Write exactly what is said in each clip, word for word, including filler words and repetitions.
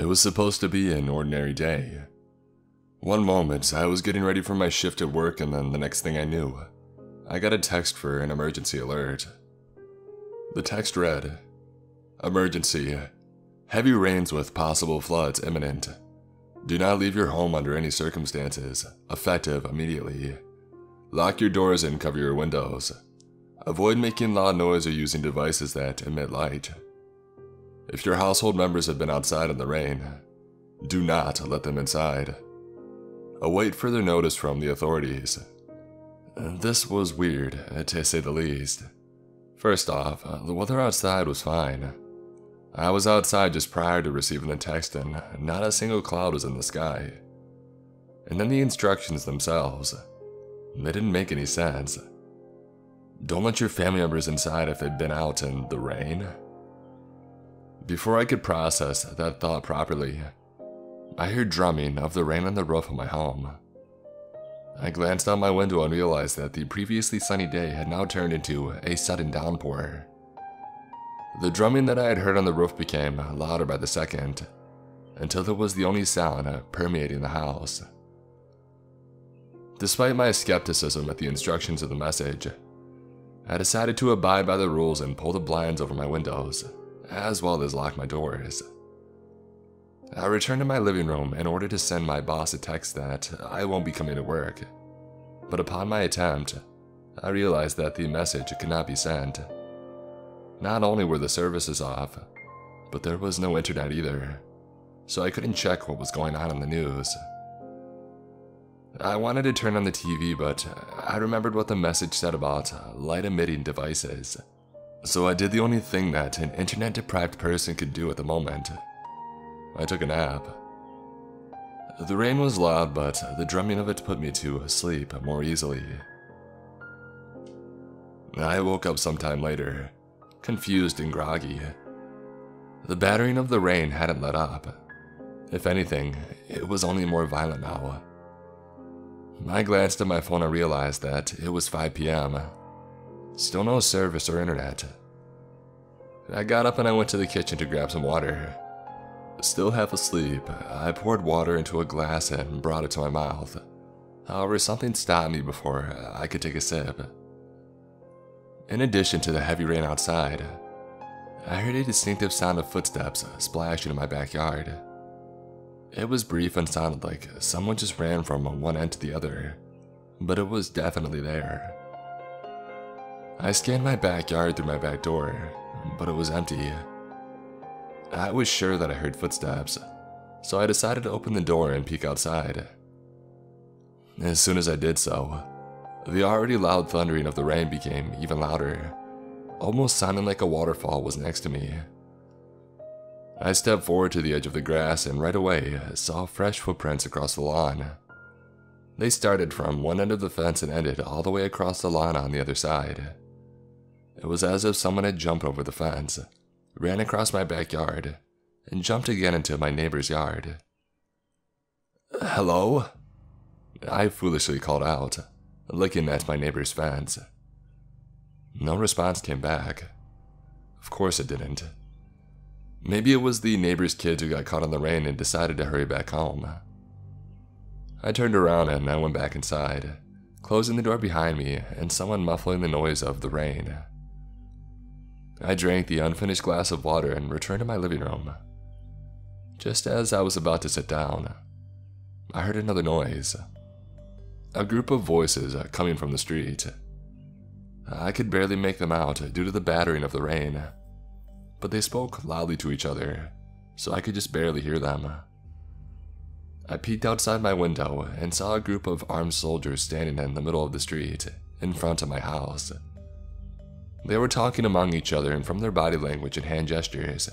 It was supposed to be an ordinary day. One moment, I was getting ready for my shift at work, and then the next thing I knew, I got a text for an emergency alert. The text read, "Emergency. Heavy rains with possible floods imminent. Do not leave your home under any circumstances, effective immediately. Lock your doors and cover your windows. Avoid making loud noise or using devices that emit light. If your household members have been outside in the rain, do not let them inside. Await further notice from the authorities." This was weird, to say the least. First off, the weather outside was fine. I was outside just prior to receiving the text, and not a single cloud was in the sky. And then the instructions themselves. They didn't make any sense. Don't let your family members inside if they've been out in the rain. Before I could process that thought properly, I heard drumming of the rain on the roof of my home. I glanced out my window and realized that the previously sunny day had now turned into a sudden downpour. The drumming that I had heard on the roof became louder by the second, until it was the only sound permeating the house. Despite my skepticism at the instructions of the message, I decided to abide by the rules and pull the blinds over my windows, as well as lock my doors. I returned to my living room in order to send my boss a text that I won't be coming to work, but upon my attempt, I realized that the message could not be sent. Not only were the services off, but there was no internet either, so I couldn't check what was going on in the news. I wanted to turn on the T V, but I remembered what the message said about light-emitting devices, so I did the only thing that an internet-deprived person could do at the moment. I took a nap. The rain was loud, but the drumming of it put me to sleep more easily. I woke up sometime later, confused and groggy. The battering of the rain hadn't let up. If anything, it was only more violent now. I glanced at my phone and realized that it was five P M Still no service or internet. I got up and I went to the kitchen to grab some water. Still half asleep, I poured water into a glass and brought it to my mouth. However, something stopped me before I could take a sip. In addition to the heavy rain outside, I heard a distinctive sound of footsteps splashing in my backyard. It was brief and sounded like someone just ran from one end to the other, but it was definitely there. I scanned my backyard through my back door, but it was empty. I was sure that I heard footsteps, so I decided to open the door and peek outside. As soon as I did so, the already loud thundering of the rain became even louder, almost sounding like a waterfall was next to me. I stepped forward to the edge of the grass and right away saw fresh footprints across the lawn. They started from one end of the fence and ended all the way across the lawn on the other side. It was as if someone had jumped over the fence, ran across my backyard, and jumped again into my neighbor's yard. "Hello?" I foolishly called out, looking at my neighbor's fence. No response came back. Of course it didn't. Maybe it was the neighbor's kids who got caught in the rain and decided to hurry back home. I turned around and I went back inside, closing the door behind me and someone muffling the noise of the rain. I drank the unfinished glass of water and returned to my living room. Just as I was about to sit down, I heard another noise. A group of voices coming from the street. I could barely make them out due to the battering of the rain, but they spoke loudly to each other, so I could just barely hear them. I peeked outside my window and saw a group of armed soldiers standing in the middle of the street, in front of my house. They were talking among each other, and from their body language and hand gestures,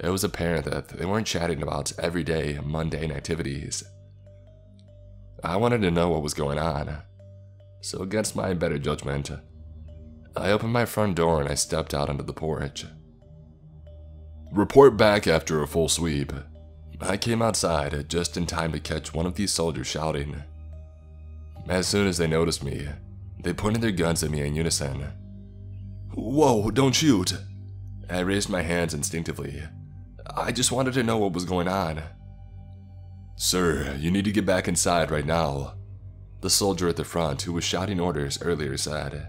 it was apparent that they weren't chatting about everyday, mundane activities. I wanted to know what was going on, so against my better judgment, I opened my front door and I stepped out onto the porch. "Report back after a full sweep." I came outside just in time to catch one of these soldiers shouting. As soon as they noticed me, they pointed their guns at me in unison. "Whoa, don't shoot!" I raised my hands instinctively, I just wanted to know what was going on. Sir, you need to get back inside right now, the soldier at the front who was shouting orders earlier said.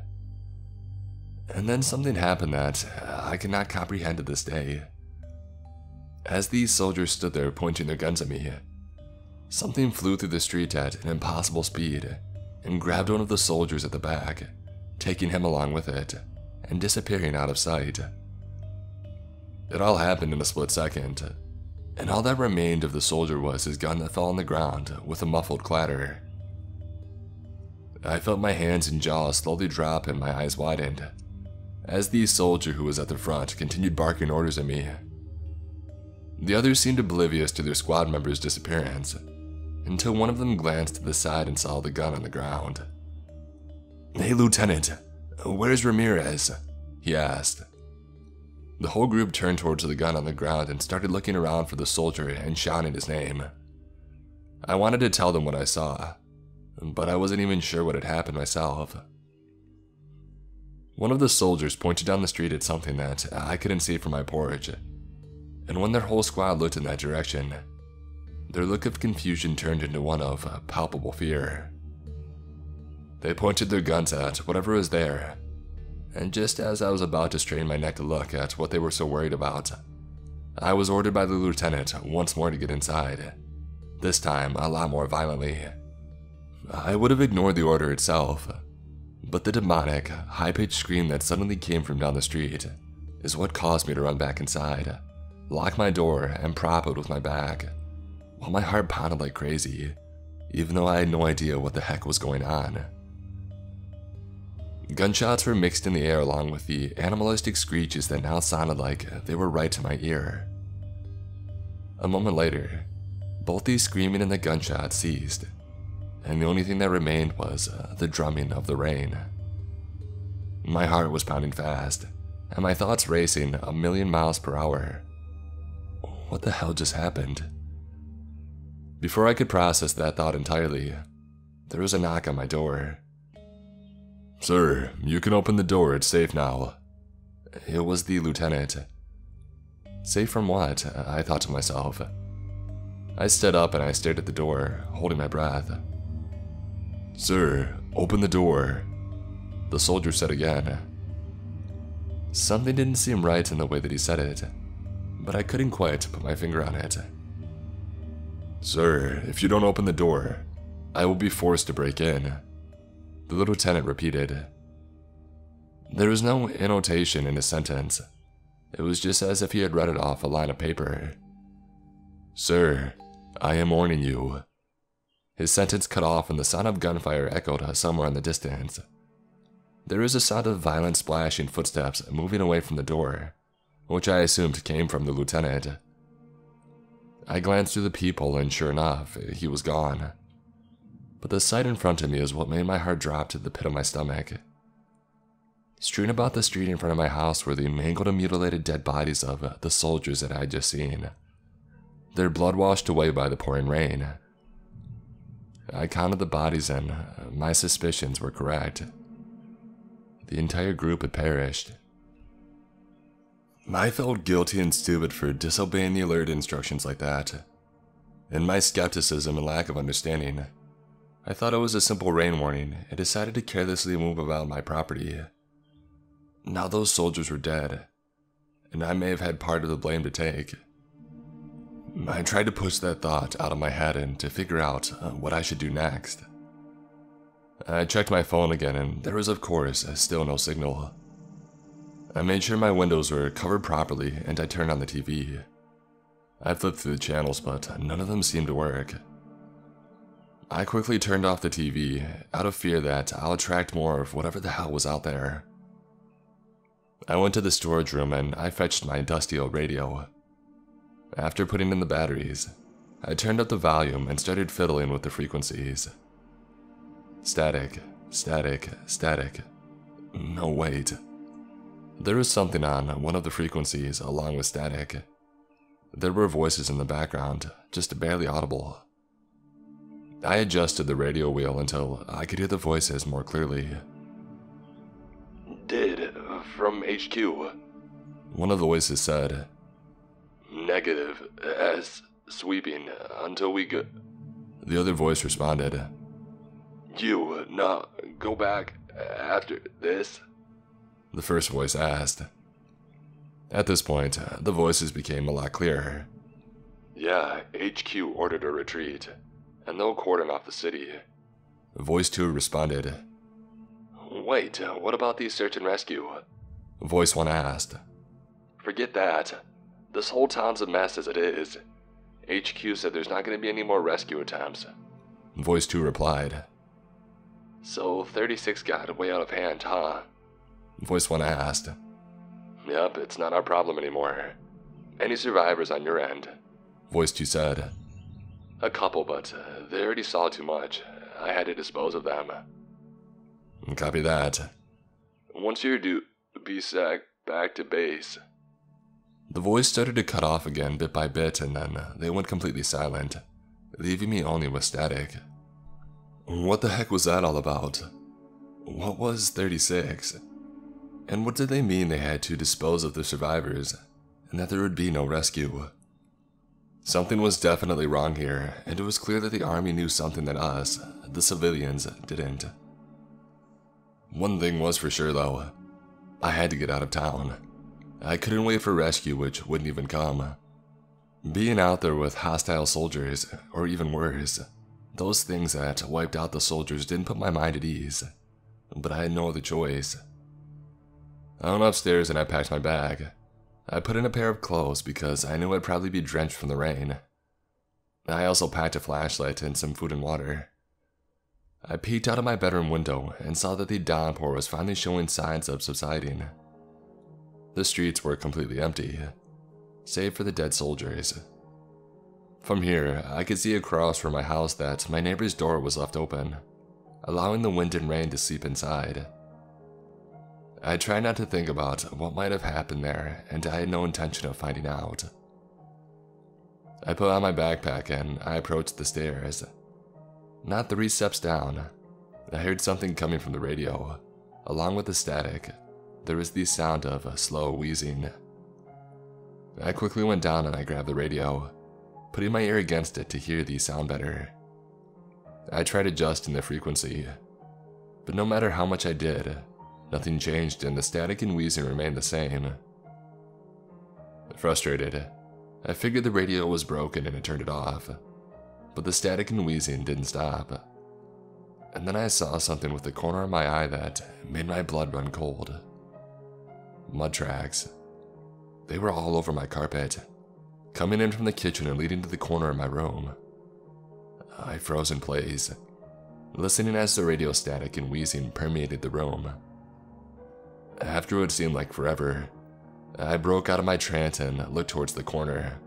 And then something happened that I cannot comprehend to this day. As these soldiers stood there pointing their guns at me, something flew through the street at an impossible speed and grabbed one of the soldiers at the back, taking him along with it and disappearing out of sight. It all happened in a split second, and all that remained of the soldier was his gun that fell on the ground with a muffled clatter. I felt my hands and jaws slowly drop and my eyes widened, as the soldier who was at the front continued barking orders at me. The others seemed oblivious to their squad member's disappearance, until one of them glanced to the side and saw the gun on the ground. "Hey, Lieutenant, where's Ramirez?" he asked. The whole group turned towards the gun on the ground and started looking around for the soldier and shouting his name. I wanted to tell them what I saw, but I wasn't even sure what had happened myself. One of the soldiers pointed down the street at something that I couldn't see from my porch, and when their whole squad looked in that direction, their look of confusion turned into one of palpable fear. They pointed their guns at whatever was there, and just as I was about to strain my neck to look at what they were so worried about, I was ordered by the lieutenant once more to get inside, this time a lot more violently. I would have ignored the order itself, but the demonic, high-pitched scream that suddenly came from down the street is what caused me to run back inside, lock my door, and prop it with my back, while my heart pounded like crazy, even though I had no idea what the heck was going on. Gunshots were mixed in the air along with the animalistic screeches that now sounded like they were right to my ear. A moment later, both the screaming and the gunshots ceased, and the only thing that remained was the drumming of the rain. My heart was pounding fast, and my thoughts racing a million miles per hour. What the hell just happened? Before I could process that thought entirely, there was a knock on my door. "Sir, you can open the door, it's safe now." It was the lieutenant. Safe from what? I thought to myself. I stood up and I stared at the door, holding my breath. "Sir, open the door," the soldier said again. Something didn't seem right in the way that he said it, but I couldn't quite put my finger on it. "Sir, if you don't open the door, I will be forced to break in," the lieutenant repeated. There was no annotation in his sentence. It was just as if he had read it off a line of paper. "Sir, I am warning you." His sentence cut off and the sound of gunfire echoed somewhere in the distance. There was a sound of violent splashing footsteps moving away from the door, which I assumed came from the lieutenant. I glanced through the peephole and sure enough, he was gone. But the sight in front of me is what made my heart drop to the pit of my stomach. Strewn about the street in front of my house were the mangled and mutilated dead bodies of the soldiers that I had just seen, their blood washed away by the pouring rain. I counted the bodies and my suspicions were correct. The entire group had perished. I felt guilty and stupid for disobeying the alert instructions like that. In my skepticism and lack of understanding, I thought it was a simple rain warning and decided to carelessly move about my property. Now those soldiers were dead, and I may have had part of the blame to take. I tried to push that thought out of my head and to figure out what I should do next. I checked my phone again and there was of course still no signal. I made sure my windows were covered properly and I turned on the T V. I flipped through the channels but none of them seemed to work. I quickly turned off the T V, out of fear that I'll attract more of whatever the hell was out there. I went to the storage room and I fetched my dusty old radio. After putting in the batteries, I turned up the volume and started fiddling with the frequencies. Static, static, static. No, wait. There was something on one of the frequencies along with static. There were voices in the background, just barely audible. I adjusted the radio wheel until I could hear the voices more clearly. "Did, from H Q," one of the voices said. negative, as sweeping, until we go... The other voice responded. You, no, go back after this? The first voice asked. At this point, the voices became a lot clearer. Yeah, H Q ordered a retreat, and they'll cordon off the city. Voice two responded. Wait, what about the search and rescue? Voice one asked. Forget that. This whole town's a mess as it is. H Q said there's not going to be any more rescue attempts. Voice two replied. So thirty-six got way out of hand, huh? Voice one asked. Yep, it's not our problem anymore. Any survivors on your end? Voice two said. A couple, but they already saw too much. I had to dispose of them. Copy that. Once you're due, be sacked back to base. The voice started to cut off again bit by bit, and then they went completely silent, leaving me only with static. What the heck was that all about? What was thirty-six? And what did they mean they had to dispose of the survivors, and that there would be no rescue? Something was definitely wrong here, and it was clear that the army knew something that us, the civilians, didn't. One thing was for sure though, I had to get out of town. I couldn't wait for rescue, which wouldn't even come. Being out there with hostile soldiers, or even worse, those things that wiped out the soldiers didn't put my mind at ease, but I had no other choice. I went upstairs and I packed my bag. I put in a pair of clothes because I knew I'd probably be drenched from the rain. I also packed a flashlight and some food and water. I peeked out of my bedroom window and saw that the downpour was finally showing signs of subsiding. The streets were completely empty, save for the dead soldiers. From here, I could see across from my house that my neighbor's door was left open, allowing the wind and rain to seep inside. I tried not to think about what might have happened there, and I had no intention of finding out. I put on my backpack and I approached the stairs. Not three steps down, I heard something coming from the radio. Along with the static, there was the sound of a slow wheezing. I quickly went down and I grabbed the radio, putting my ear against it to hear the sound better. I tried adjusting the frequency, but no matter how much I did, nothing changed and the static and wheezing remained the same. Frustrated, I figured the radio was broken and I turned it off, but the static and wheezing didn't stop. And then I saw something with the corner of my eye that made my blood run cold. Mud tracks. They were all over my carpet, coming in from the kitchen and leading to the corner of my room. I froze in place, listening as the radio static and wheezing permeated the room. After what seemed like forever, I broke out of my trance and looked towards the corner.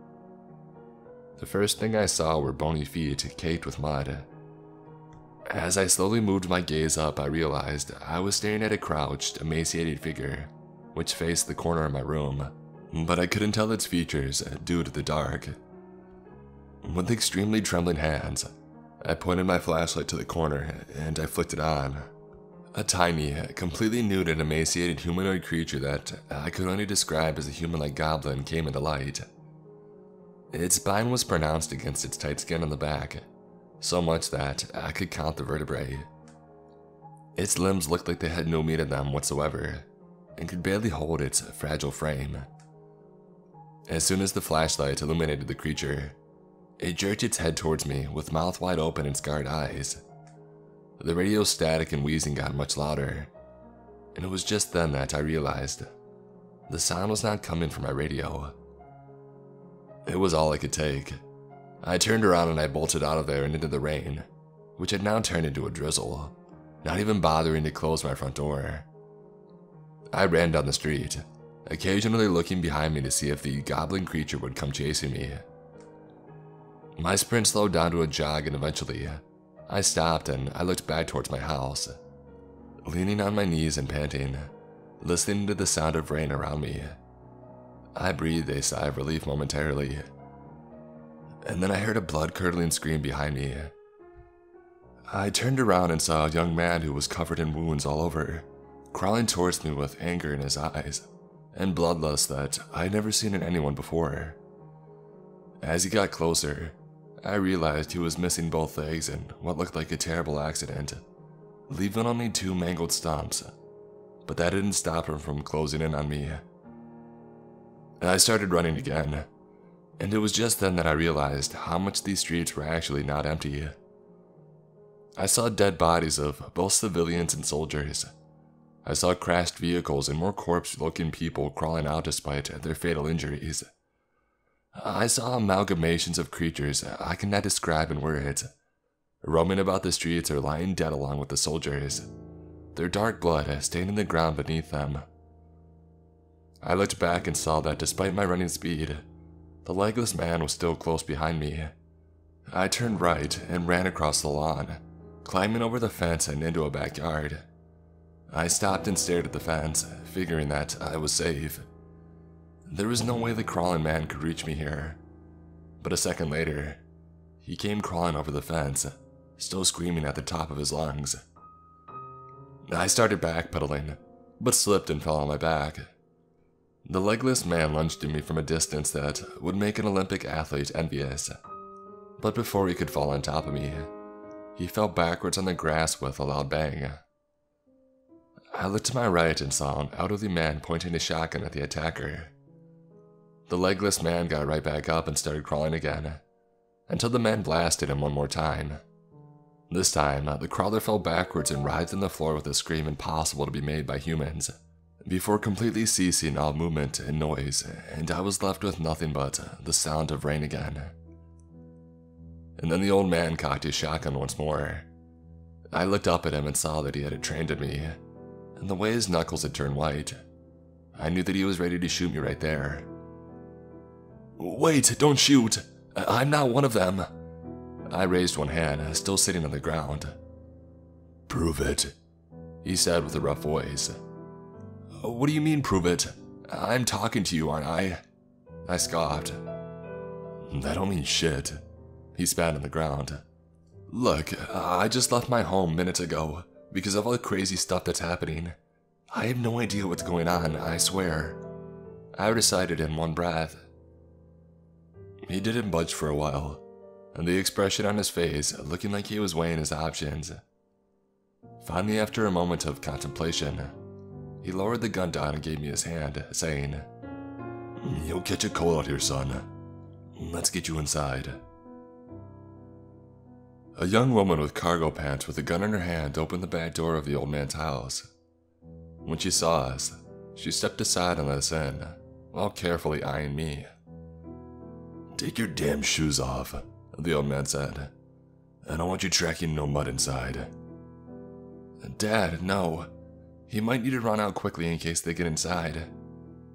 The first thing I saw were bony feet caked with mud. As I slowly moved my gaze up, I realized I was staring at a crouched, emaciated figure, which faced the corner of my room, but I couldn't tell its features due to the dark. With extremely trembling hands, I pointed my flashlight to the corner and I flicked it on. A tiny, completely nude and emaciated humanoid creature that I could only describe as a human-like goblin came into light. Its spine was pronounced against its tight skin on the back, so much that I could count the vertebrae. Its limbs looked like they had no meat in them whatsoever, and could barely hold its fragile frame. As soon as the flashlight illuminated the creature, it jerked its head towards me with mouth wide open and scarred eyes. The radio static and wheezing got much louder, and it was just then that I realized the sound was not coming from my radio. It was all I could take. I turned around and I bolted out of there and into the rain, which had now turned into a drizzle, not even bothering to close my front door. I ran down the street, occasionally looking behind me to see if the goblin creature would come chasing me. My sprint slowed down to a jog and eventually, I stopped and I looked back towards my house, leaning on my knees and panting, listening to the sound of rain around me. I breathed a sigh of relief momentarily, and then I heard a blood-curdling scream behind me. I turned around and saw a young man who was covered in wounds all over, crawling towards me with anger in his eyes and bloodlust that I had never seen in anyone before. As he got closer, I realized he was missing both legs in what looked like a terrible accident, leaving only two mangled stumps, but that didn't stop him from closing in on me. I started running again, and it was just then that I realized how much these streets were actually not empty. I saw dead bodies of both civilians and soldiers. I saw crashed vehicles and more corpse-looking people crawling out despite their fatal injuries. I saw amalgamations of creatures I cannot describe in words, roaming about the streets or lying dead along with the soldiers, their dark blood staining the ground beneath them. I looked back and saw that despite my running speed, the legless man was still close behind me. I turned right and ran across the lawn, climbing over the fence and into a backyard. I stopped and stared at the fence, figuring that I was safe. There was no way the crawling man could reach me here. But a second later, he came crawling over the fence, still screaming at the top of his lungs. I started backpedaling, but slipped and fell on my back. The legless man lunged at me from a distance that would make an Olympic athlete envious. But before he could fall on top of me, he fell backwards on the grass with a loud bang. I looked to my right and saw an elderly man pointing his shotgun at the attacker. The legless man got right back up and started crawling again, until the man blasted him one more time. This time, the crawler fell backwards and writhed on the floor with a scream impossible to be made by humans, before completely ceasing all movement and noise, and I was left with nothing but the sound of rain again. And then the old man cocked his shotgun once more. I looked up at him and saw that he had it trained at me, and the way his knuckles had turned white, I knew that he was ready to shoot me right there. "Wait, don't shoot! I'm not one of them!" I raised one hand, still sitting on the ground. "Prove it," he said with a rough voice. "What do you mean, prove it? I'm talking to you, aren't I?" I scoffed. "That don't mean shit," he spat on the ground. "Look, I just left my home minutes ago because of all the crazy stuff that's happening. I have no idea what's going on, I swear," I recited in one breath. He didn't budge for a while, and the expression on his face looking like he was weighing his options. Finally, after a moment of contemplation, he lowered the gun down and gave me his hand, saying, "You'll catch a cold out here, son. Let's get you inside." A young woman with cargo pants with a gun in her hand opened the back door of the old man's house. When she saw us, she stepped aside and let us in, while carefully eyeing me. "Take your damn shoes off," the old man said. "I don't want you tracking no mud inside." "Dad, no. He might need to run out quickly in case they get inside,"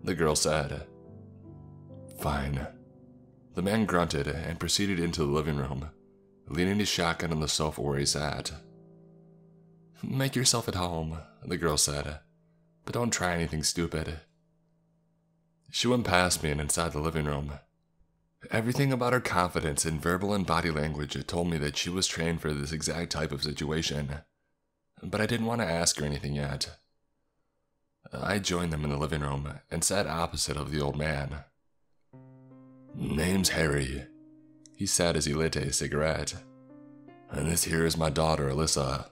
the girl said. "Fine." The man grunted and proceeded into the living room, leaning his shotgun on the sofa where he sat. "Make yourself at home," the girl said, "but don't try anything stupid." She went past me and inside the living room. Everything about her confidence in verbal and body language told me that she was trained for this exact type of situation, but I didn't want to ask her anything yet. I joined them in the living room and sat opposite of the old man. "Name's Harry," he said as he lit a cigarette, "and this here is my daughter, Alyssa."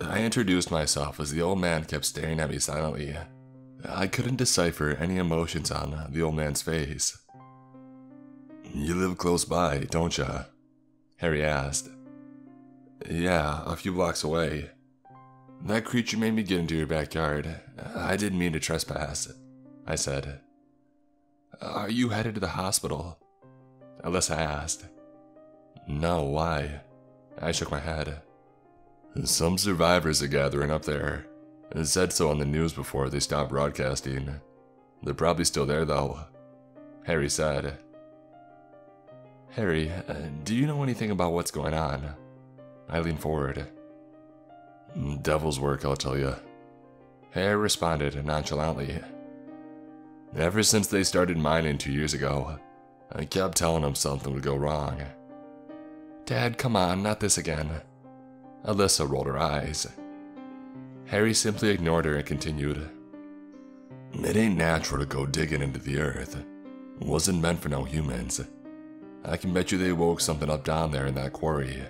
I introduced myself as the old man kept staring at me silently. I couldn't decipher any emotions on the old man's face. "You live close by, don't ya?" Harry asked. "Yeah, a few blocks away. That creature made me get into your backyard. I didn't mean to trespass," I said. "Are you headed to the hospital?" Alyssa asked. "No, why?" I shook my head. "Some survivors are gathering up there. It said so on the news before they stopped broadcasting. They're probably still there though," Harry said. "Harry, do you know anything about what's going on?" I leaned forward. "Devil's work, I'll tell you," Harry responded nonchalantly. "Ever since they started mining two years ago, I kept telling them something would go wrong." "Dad, come on, not this again." Alyssa rolled her eyes. Harry simply ignored her and continued. "It ain't natural to go digging into the earth. wasn't meant for no humans. I can bet you they woke something up down there in that quarry.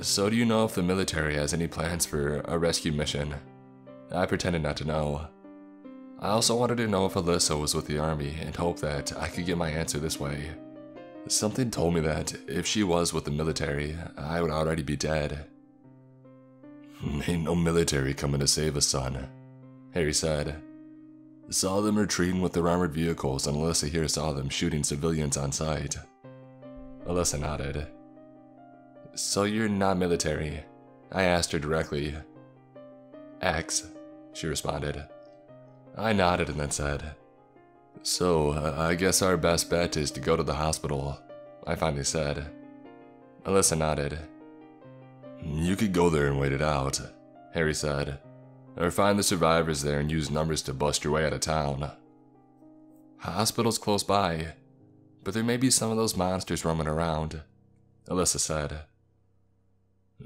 So do you know if the military has any plans for a rescue mission? I pretended not to know. I also wanted to know if Alyssa was with the army and hoped that I could get my answer this way. Something told me that if she was with the military, I would already be dead. Ain't no military coming to save us, son, Harry said. Saw them retreating with their armored vehicles and Alyssa here saw them shooting civilians on sight. Alyssa nodded. So you're not military? I asked her directly. X, she responded. I nodded and then said, So, uh, I guess our best bet is to go to the hospital, I finally said. Alyssa nodded. You could go there and wait it out, Harry said. Or find the survivors there and use numbers to bust your way out of town. Hospital's close by, but there may be some of those monsters roaming around, Alyssa said.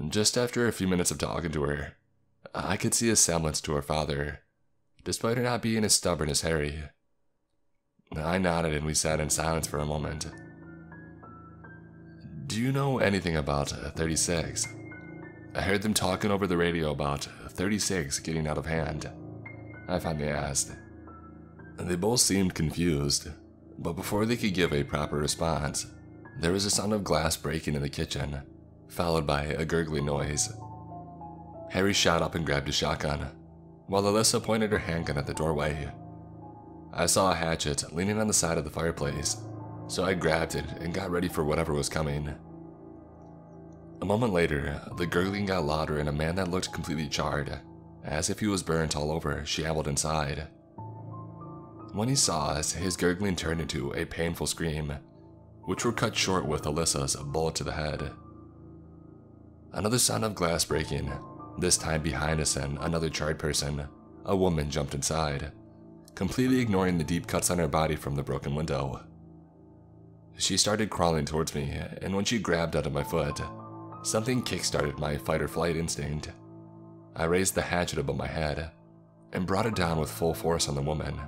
Just after a few minutes of talking to her, I could see a semblance to her father, despite her not being as stubborn as Harry. I nodded and we sat in silence for a moment. Do you know anything about thirty-six? I heard them talking over the radio about thirty-six getting out of hand, I finally asked. They both seemed confused, but before they could give a proper response, there was a sound of glass breaking in the kitchen, followed by a gurgling noise. Harry shot up and grabbed his shotgun, while Alyssa pointed her handgun at the doorway. I saw a hatchet leaning on the side of the fireplace, so I grabbed it and got ready for whatever was coming. A moment later, the gurgling got louder and a man that looked completely charred, as if he was burnt all over, shambled inside. When he saw us, his gurgling turned into a painful scream, which were cut short with Alyssa's bullet to the head. Another sound of glass breaking, this time behind us and another charred person, a woman jumped inside, completely ignoring the deep cuts on her body from the broken window. She started crawling towards me, and when she grabbed out of my foot, something kick-started my fight-or-flight instinct. I raised the hatchet above my head, and brought it down with full force on the woman.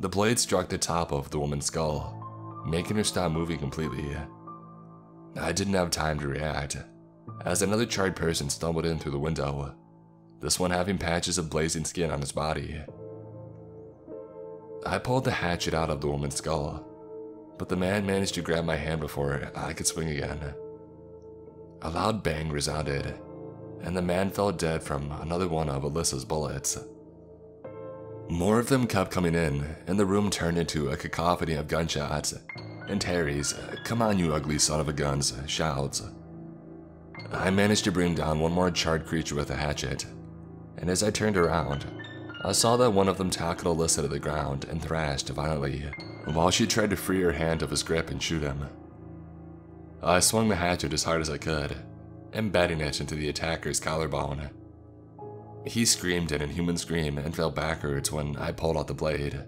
The blade struck the top of the woman's skull, making her stop moving completely. I didn't have time to react, as another charred person stumbled in through the window, this one having patches of blazing skin on his body. I pulled the hatchet out of the woman's skull, but the man managed to grab my hand before I could swing again. A loud bang resounded, and the man fell dead from another one of Alyssa's bullets. More of them kept coming in, and the room turned into a cacophony of gunshots, and Harry's, "Come on you ugly son of a guns," shouts. I managed to bring down one more charred creature with a hatchet, and as I turned around, I saw that one of them tackled Alyssa to the ground and thrashed violently, while she tried to free her hand of his grip and shoot him. I swung the hatchet as hard as I could, embedding it into the attacker's collarbone. He screamed an inhuman scream and fell backwards when I pulled out the blade.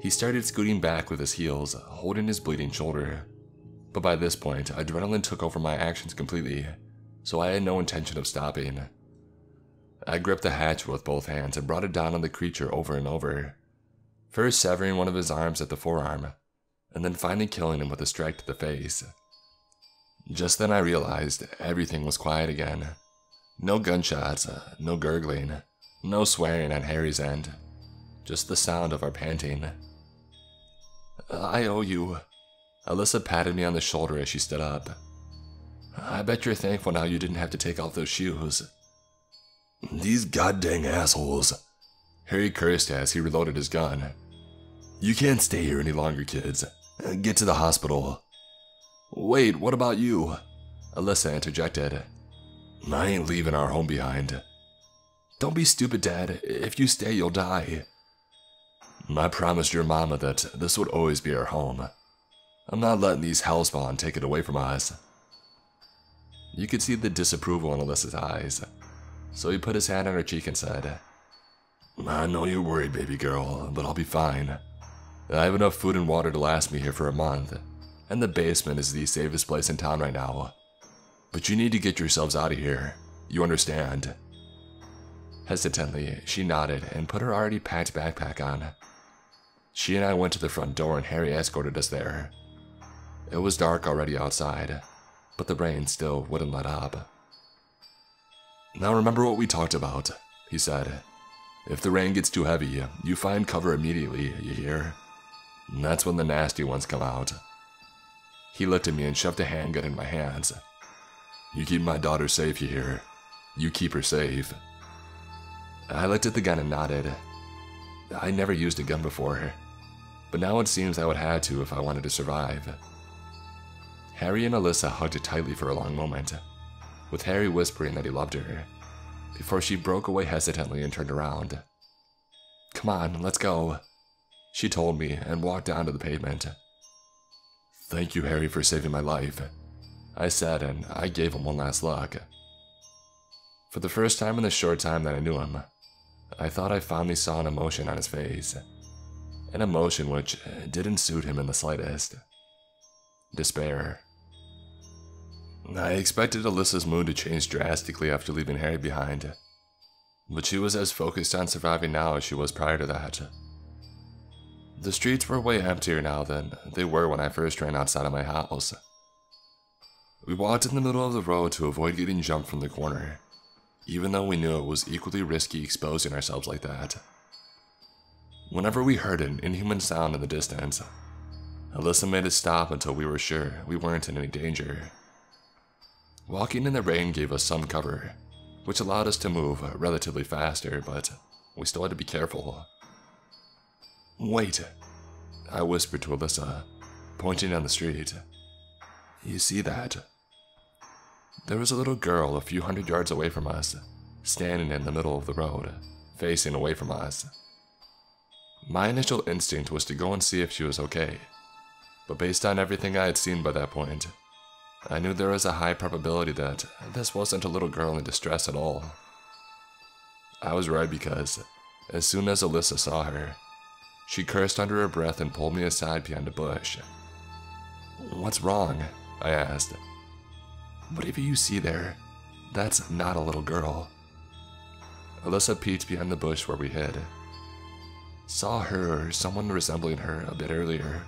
He started scooting back with his heels, holding his bleeding shoulder, but by this point, adrenaline took over my actions completely, so I had no intention of stopping. I gripped the hatchet with both hands and brought it down on the creature over and over, first severing one of his arms at the forearm, and then finally killing him with a strike to the face. Just then I realized everything was quiet again. No gunshots, no gurgling, no swearing on Harry's end, just the sound of our panting. I owe you. Alyssa patted me on the shoulder as she stood up. I bet you're thankful now you didn't have to take off those shoes. These goddamn assholes. Harry cursed as he reloaded his gun. You can't stay here any longer, kids. Get to the hospital. Wait, what about you? Alyssa interjected. I ain't leaving our home behind. Don't be stupid, Dad. If you stay, you'll die. I promised your mama that this would always be our home. I'm not letting these hellspawn take it away from us. You could see the disapproval in Alyssa's eyes, so he put his hand on her cheek and said, I know you're worried, baby girl, but I'll be fine. I have enough food and water to last me here for a month, and the basement is the safest place in town right now. But you need to get yourselves out of here, you understand? Hesitantly, she nodded and put her already packed backpack on. She and I went to the front door and Harry escorted us there. It was dark already outside, but the rain still wouldn't let up. Now remember what we talked about, he said. If the rain gets too heavy, you find cover immediately, you hear? And that's when the nasty ones come out. He looked at me and shoved a handgun in my hands. You keep my daughter safe, you hear? You keep her safe. I looked at the gun and nodded. I never used a gun before, but now it seems I would have to if I wanted to survive. Harry and Alyssa hugged it tightly for a long moment, with Harry whispering that he loved her, before she broke away hesitantly and turned around. Come on, let's go, she told me and walked down to the pavement. Thank you, Harry, for saving my life, I said, and I gave him one last look. For the first time in the short time that I knew him, I thought I finally saw an emotion on his face, an emotion which didn't suit him in the slightest. Despair. I expected Alyssa's mood to change drastically after leaving Harry behind, but she was as focused on surviving now as she was prior to that. The streets were way emptier now than they were when I first ran outside of my house. We walked in the middle of the road to avoid getting jumped from the corner, even though we knew it was equally risky exposing ourselves like that. Whenever we heard an inhuman sound in the distance, Alyssa made us stop until we were sure we weren't in any danger. Walking in the rain gave us some cover, which allowed us to move relatively faster, but we still had to be careful. Wait, I whispered to Alyssa, pointing down the street. You see that? There was a little girl a few hundred yards away from us, standing in the middle of the road, facing away from us. My initial instinct was to go and see if she was okay, but based on everything I had seen by that point, I knew there was a high probability that this wasn't a little girl in distress at all. I was right because, as soon as Alyssa saw her, she cursed under her breath and pulled me aside behind a bush. "What's wrong?" I asked. "Whatever you see there, that's not a little girl." Alyssa peeked behind the bush where we hid. Saw her or someone resembling her a bit earlier.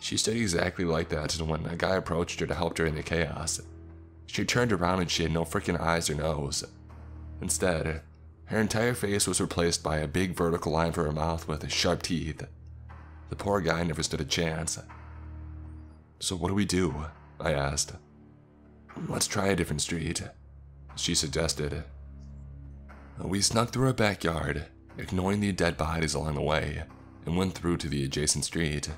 She stood exactly like that, and when a guy approached her to help during the chaos, she turned around and she had no freaking eyes or nose. Instead, her entire face was replaced by a big vertical line for her mouth with sharp teeth. The poor guy never stood a chance. "So what do we do?" I asked. "Let's try a different street," she suggested. We snuck through our backyard, ignoring the dead bodies along the way, and went through to the adjacent street.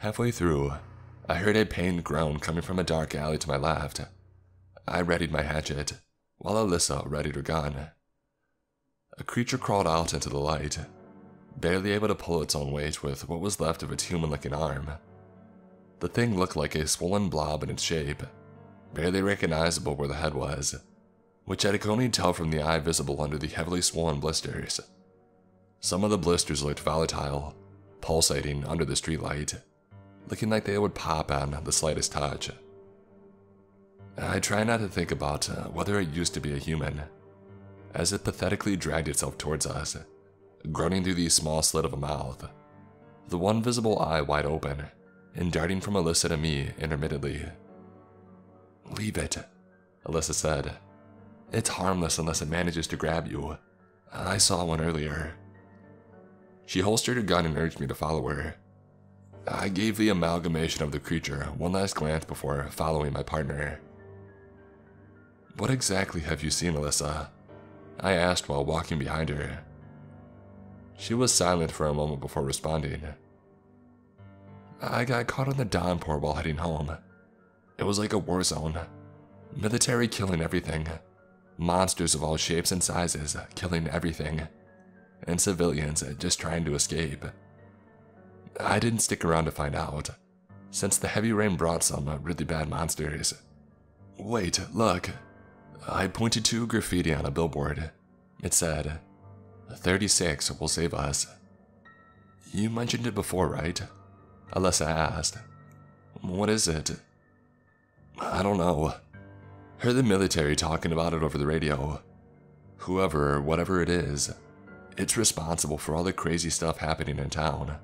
Halfway through, I heard a pained groan coming from a dark alley to my left. I readied my hatchet, while Alyssa readied her gun. A creature crawled out into the light, barely able to pull its own weight with what was left of its human-looking arm. The thing looked like a swollen blob in its shape, barely recognizable where the head was, which I could only tell from the eye visible under the heavily swollen blisters. Some of the blisters looked volatile, pulsating under the streetlight, looking like they would pop on the slightest touch. I try not to think about uh, whether it used to be a human, as it pathetically dragged itself towards us, grunting through the small slit of a mouth, the one visible eye wide open, and darting from Alyssa to me intermittently. "Leave it," Alyssa said. "It's harmless unless it manages to grab you. I saw one earlier." She holstered her gun and urged me to follow her. I gave the amalgamation of the creature one last glance before following my partner. "What exactly have you seen, Alyssa?" I asked while walking behind her. She was silent for a moment before responding. "I got caught in the downpour while heading home. It was like a war zone. Military killing everything. Monsters of all shapes and sizes killing everything. And civilians just trying to escape. I didn't stick around to find out, since the heavy rain brought some really bad monsters. Wait, look." I pointed to graffiti on a billboard. It said, thirty-six will save us. "You mentioned it before, right?" Alyssa asked. "What is it?" "I don't know. Heard the military talking about it over the radio. Whoever, whatever it is, It's responsible for all the crazy stuff happening in town.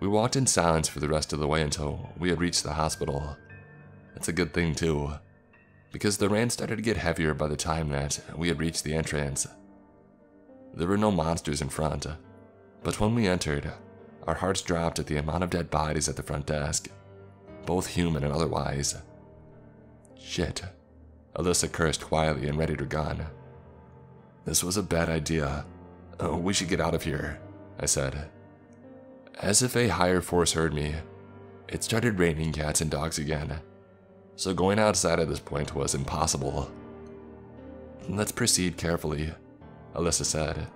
We walked in silence for the rest of the way until we had reached the hospital. That's a good thing too, because the rain started to get heavier by the time that we had reached the entrance. There were no monsters in front, but when we entered, our hearts dropped at the amount of dead bodies at the front desk, both human and otherwise. Shit, Alyssa cursed quietly and readied her gun. This was a bad idea. Oh, we should get out of here, I said. As if a higher force heard me, it started raining cats and dogs again, so going outside at this point was impossible. Let's proceed carefully, Alyssa said.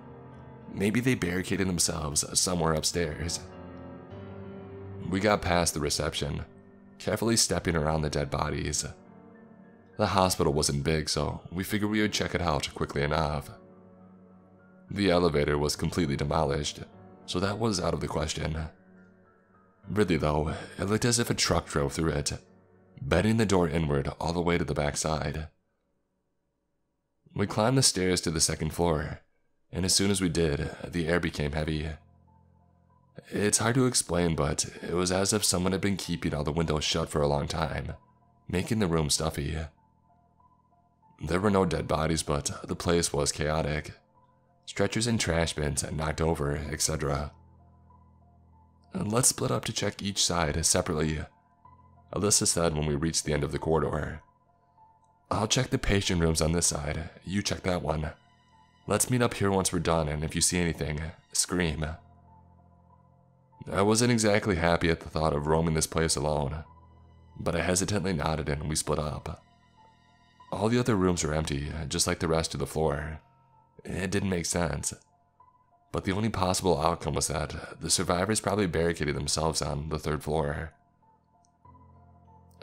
Maybe they barricaded themselves somewhere upstairs. We got past the reception, carefully stepping around the dead bodies. The hospital wasn't big, so we figured we would check it out quickly enough. The elevator was completely demolished, so that was out of the question. Really though, it looked as if a truck drove through it, bending the door inward all the way to the backside. We climbed the stairs to the second floor, and as soon as we did, the air became heavy. It's hard to explain, but it was as if someone had been keeping all the windows shut for a long time, making the room stuffy. There were no dead bodies, but the place was chaotic. Stretchers and trash bins knocked over, et cetera. Let's split up to check each side separately, Alyssa said when we reached the end of the corridor. I'll check the patient rooms on this side, you check that one. Let's meet up here once we're done, and if you see anything, scream. I wasn't exactly happy at the thought of roaming this place alone, but I hesitantly nodded and we split up. All the other rooms were empty, just like the rest of the floor. It didn't make sense, but the only possible outcome was that the survivors probably barricaded themselves on the third floor.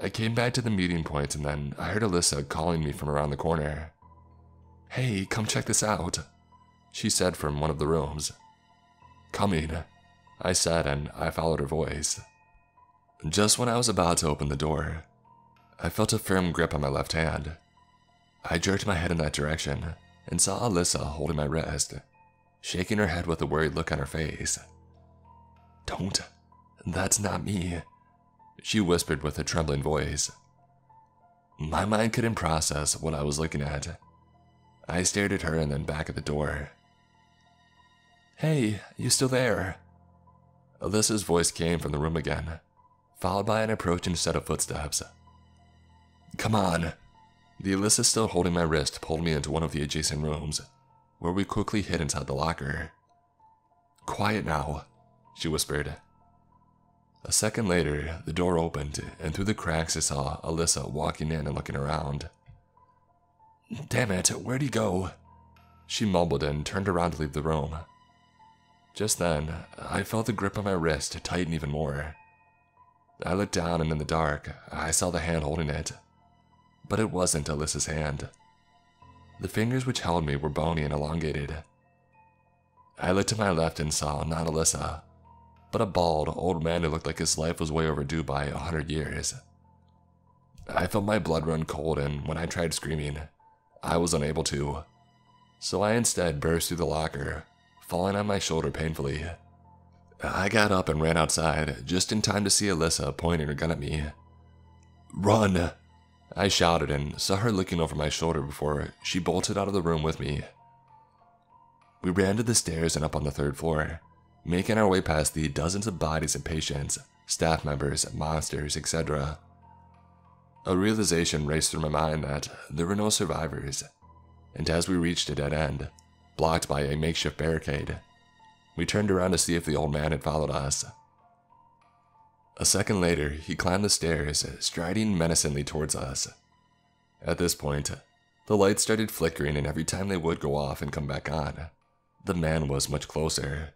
I came back to the meeting point and then I heard Alyssa calling me from around the corner. Hey, come check this out, she said from one of the rooms. Coming, I said, and I followed her voice. Just when I was about to open the door, I felt a firm grip on my left hand. I jerked my head in that direction and saw Alyssa holding my wrist, shaking her head with a worried look on her face. Don't, that's not me, she whispered with a trembling voice. My mind couldn't process what I was looking at. I stared at her and then back at the door. Hey, you still there? Alyssa's voice came from the room again, followed by an approaching set of footsteps. Come on. The Alyssa still holding my wrist pulled me into one of the adjacent rooms, where we quickly hid inside the locker. Quiet now, she whispered. A second later, the door opened, and through the cracks I saw Alyssa walking in and looking around. Damn it, where'd he go? She mumbled and turned around to leave the room. Just then, I felt the grip on my wrist tighten even more. I looked down and in the dark, I saw the hand holding it. But it wasn't Alyssa's hand. The fingers which held me were bony and elongated. I looked to my left and saw not Alyssa, but a bald old man who looked like his life was way overdue by a hundred years. I felt my blood run cold, and when I tried screaming, I was unable to, so I instead burst through the locker, falling on my shoulder painfully. I got up and ran outside, just in time to see Alyssa pointing her gun at me. Run! I shouted and saw her looking over my shoulder before she bolted out of the room with me. We ran to the stairs and up on the third floor, making our way past the dozens of bodies of patients, staff members, monsters, et cetera. A realization raced through my mind that there were no survivors, and as we reached a dead end, blocked by a makeshift barricade, we turned around to see if the old man had followed us. A second later, he climbed the stairs, striding menacingly towards us. At this point, the lights started flickering, and every time they would go off and come back on, the man was much closer.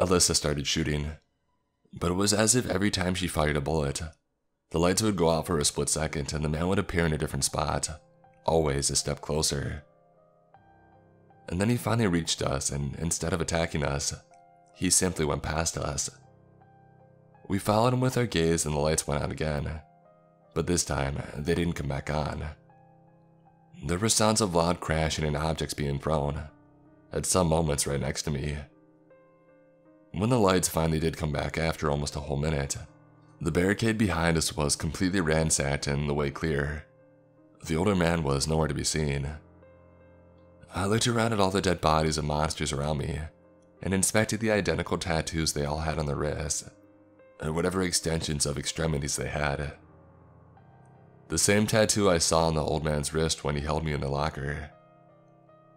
Alyssa started shooting, but it was as if every time she fired a bullet, the lights would go out for a split second and the man would appear in a different spot, always a step closer. And then he finally reached us, and instead of attacking us, he simply went past us. We followed him with our gaze and the lights went out again, but this time they didn't come back on. There were sounds of loud crashing and objects being thrown, at some moments right next to me. When the lights finally did come back after almost a whole minute, the barricade behind us was completely ransacked and the way clear. The older man was nowhere to be seen. I looked around at all the dead bodies of monsters around me and inspected the identical tattoos they all had on their wrists, and whatever extensions of extremities they had. The same tattoo I saw on the old man's wrist when he held me in the locker.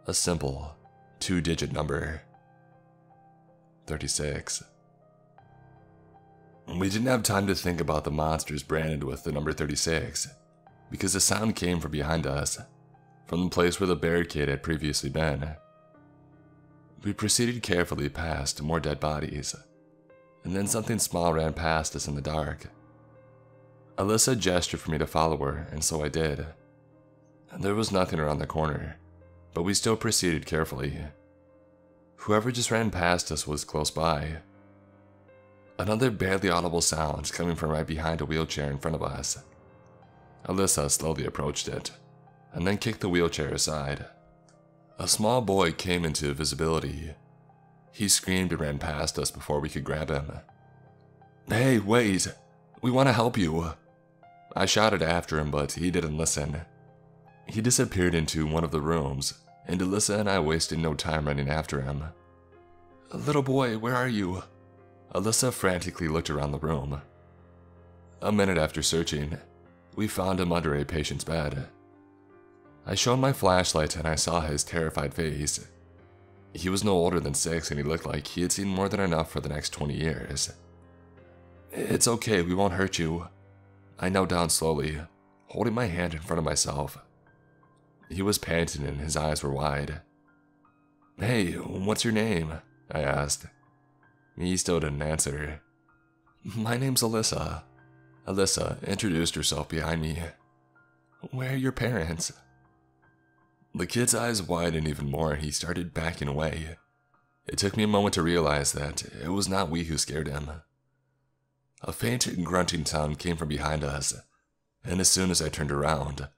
A simple, two-digit number. thirty-six. We didn't have time to think about the monsters branded with the number thirty-six, because the sound came from behind us, from the place where the barricade had previously been. We proceeded carefully past more dead bodies, and then something small ran past us in the dark. Alyssa gestured for me to follow her, and so I did. There was nothing around the corner, but we still proceeded carefully. Whoever just ran past us was close by. Another barely audible sound coming from right behind a wheelchair in front of us. Alyssa slowly approached it, and then kicked the wheelchair aside. A small boy came into visibility. He screamed and ran past us before we could grab him. "Hey, wait! We want to help you!" I shouted after him, but he didn't listen. He disappeared into one of the rooms, and Alyssa and I wasted no time running after him. "Little boy, where are you?" Alyssa frantically looked around the room. A minute after searching, we found him under a patient's bed. I shone my flashlight and I saw his terrified face. He was no older than six and he looked like he had seen more than enough for the next twenty years. "It's okay, we won't hurt you." I knelt down slowly, holding my hand in front of myself. He was panting and his eyes were wide. "Hey, what's your name?" I asked. He still didn't answer. "My name's Alyssa." Alyssa introduced herself behind me. "Where are your parents?" The kid's eyes widened even more and he started backing away. It took me a moment to realize that it was not we who scared him. A faint grunting sound came from behind us, and as soon as I turned around,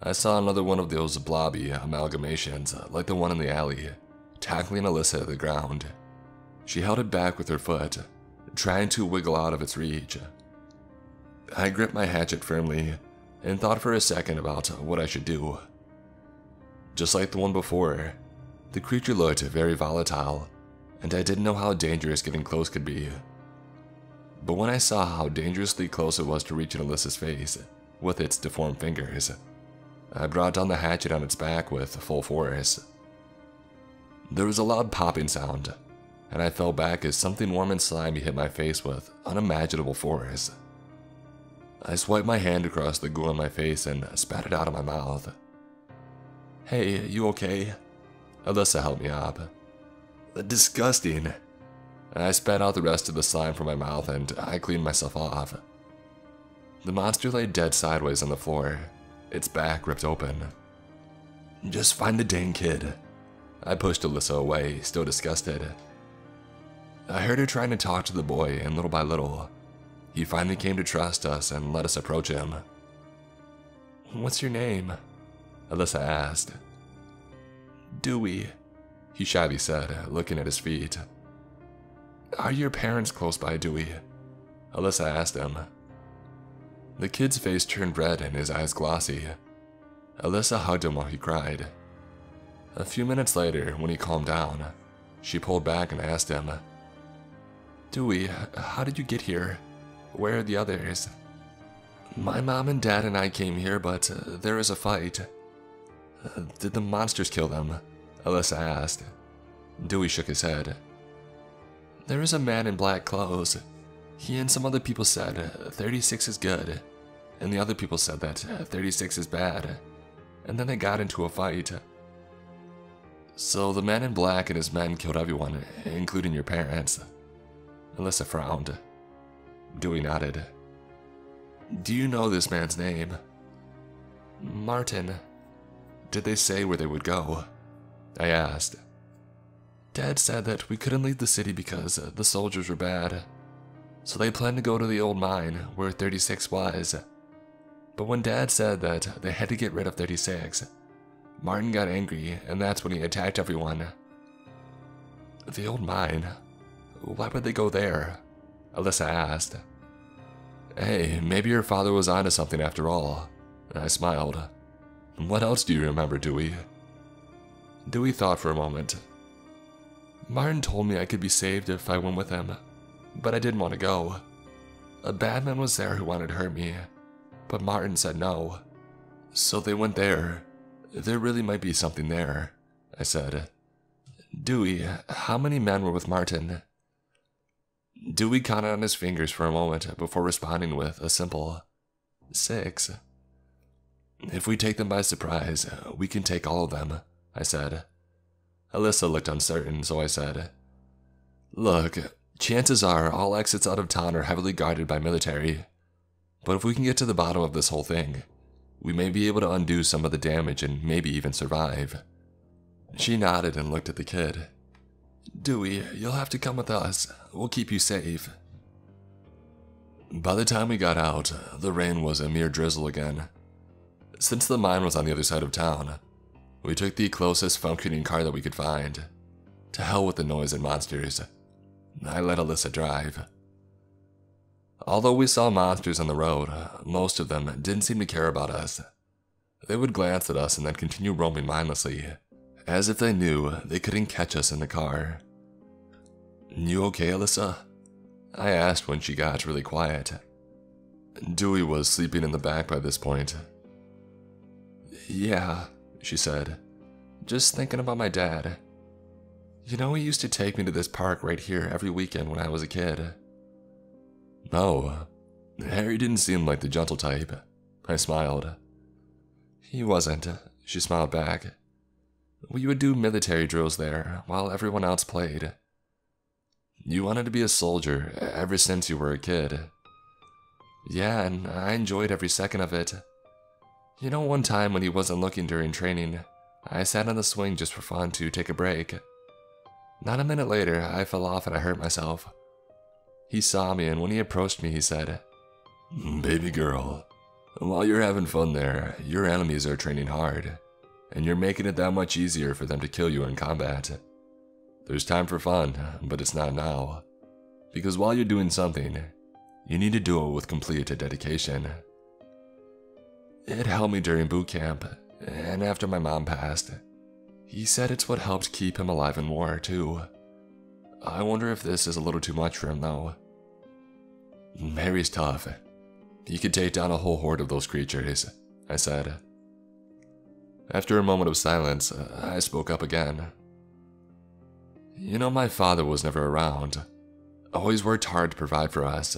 I saw another one of those blobby amalgamations like the one in the alley, tackling Alyssa to the ground. She held it back with her foot, trying to wiggle out of its reach. I gripped my hatchet firmly and thought for a second about what I should do. Just like the one before, the creature looked very volatile, and I didn't know how dangerous getting close could be. But when I saw how dangerously close it was to reaching Alyssa's face with its deformed fingers, I brought down the hatchet on its back with full force. There was a loud popping sound, and I fell back as something warm and slimy hit my face with unimaginable force. I swiped my hand across the goo on my face and spat it out of my mouth. "Hey, you okay?" Alyssa helped me up. "Disgusting." I spat out the rest of the slime from my mouth and I cleaned myself off. The monster lay dead sideways on the floor, its back ripped open. "Just find the dang kid." I pushed Alyssa away, still disgusted. I heard her trying to talk to the boy, and little by little, he finally came to trust us and let us approach him. "What's your name?" Alyssa asked. "Dewey," he shyly said, looking at his feet. "Are your parents close by, Dewey?" Alyssa asked him. The kid's face turned red and his eyes glossy. Alyssa hugged him while he cried. A few minutes later, when he calmed down, she pulled back and asked him, "Dewey, how did you get here? Where are the others?" "My mom and dad and I came here, but uh, there was a fight." Uh, "Did the monsters kill them?" Alyssa asked. Dewey shook his head. "There is a man in black clothes. He and some other people said thirty-six is good, and the other people said that thirty-six is bad, and then they got into a fight." "So the man in black and his men killed everyone, including your parents." Alyssa frowned. Dewey nodded. "Do you know this man's name?" "Martin." "Did they say where they would go?" I asked. "Dad said that we couldn't leave the city because the soldiers were bad. So they planned to go to the old mine where thirty-six was. But when Dad said that they had to get rid of thirty-six, Martin got angry and that's when he attacked everyone. The old mine? Why would they go there? Alyssa asked. Hey, maybe your father was onto something after all. I smiled. What else do you remember, Dewey? Dewey thought for a moment. Martin told me I could be saved if I went with him, but I didn't want to go. A bad man was there who wanted to hurt me, but Martin said no. So they went there. There really might be something there, I said. Dewey, how many men were with Martin? Dewey counted on his fingers for a moment before responding with a simple, six. If we take them by surprise, we can take all of them, I said. Alyssa looked uncertain, so I said, Look, chances are all exits out of town are heavily guarded by military, but if we can get to the bottom of this whole thing, we may be able to undo some of the damage and maybe even survive. She nodded and looked at the kid. Dewey, you'll have to come with us. We'll keep you safe. By the time we got out, the rain was a mere drizzle again. Since the mine was on the other side of town, we took the closest functioning car that we could find. To hell with the noise and monsters. I let Alyssa drive. Although we saw monsters on the road, most of them didn't seem to care about us. They would glance at us and then continue roaming mindlessly, as if they knew they couldn't catch us in the car. You okay, Alyssa? I asked when she got really quiet. Dewey was sleeping in the back by this point. Yeah, she said. Just thinking about my dad. You know, he used to take me to this park right here every weekend when I was a kid. No, Harry didn't seem like the gentle type. I smiled. He wasn't, she smiled back. We would do military drills there while everyone else played. You wanted to be a soldier ever since you were a kid. Yeah, and I enjoyed every second of it. You know, one time when he wasn't looking during training, I sat on the swing just for fun to take a break. Not a minute later, I fell off and I hurt myself. He saw me, and when he approached me, he said, Baby girl, while you're having fun there, your enemies are training hard, and you're making it that much easier for them to kill you in combat. There's time for fun, but it's not now. Because while you're doing something, you need to do it with complete dedication. It helped me during boot camp, and after my mom passed. He said it's what helped keep him alive in war, too. I wonder if this is a little too much for him, though. Harry's tough. He could take down a whole horde of those creatures, I said. After a moment of silence, I spoke up again. You know, my father was never around. Always worked hard to provide for us.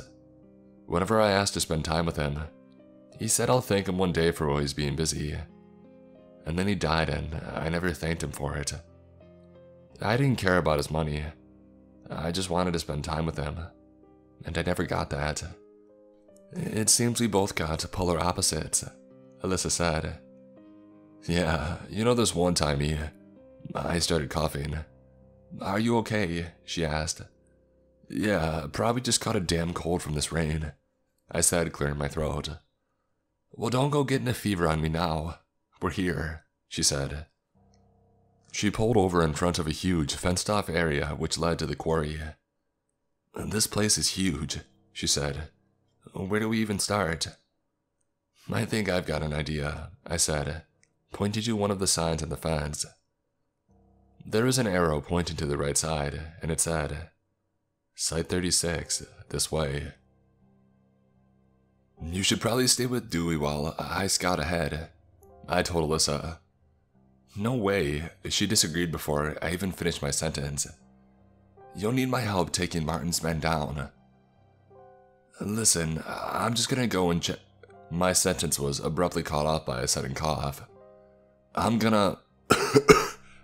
Whenever I asked to spend time with him, he said I'll thank him one day for always being busy. And then he died and I never thanked him for it. I didn't care about his money. I just wanted to spend time with him. And I never got that. It seems we both got polar opposites, Alyssa said. Yeah, you know this one time he... I started coughing. Are you okay? She asked. Yeah, probably just caught a damn cold from this rain, I said, clearing my throat. Well, don't go getting a fever on me now. We're here, she said. She pulled over in front of a huge, fenced-off area which led to the quarry. This place is huge, she said. Where do we even start? I think I've got an idea, I said, pointing to one of the signs on the fence. There was an arrow pointing to the right side, and it said, Site thirty-six, this way. You should probably stay with Dewey while I scout ahead, I told Alyssa. No way, she disagreed before I even finished my sentence. You'll need my help taking Martin's men down. Listen, I'm just gonna go and check. My sentence was abruptly caught off by a sudden cough. I'm gonna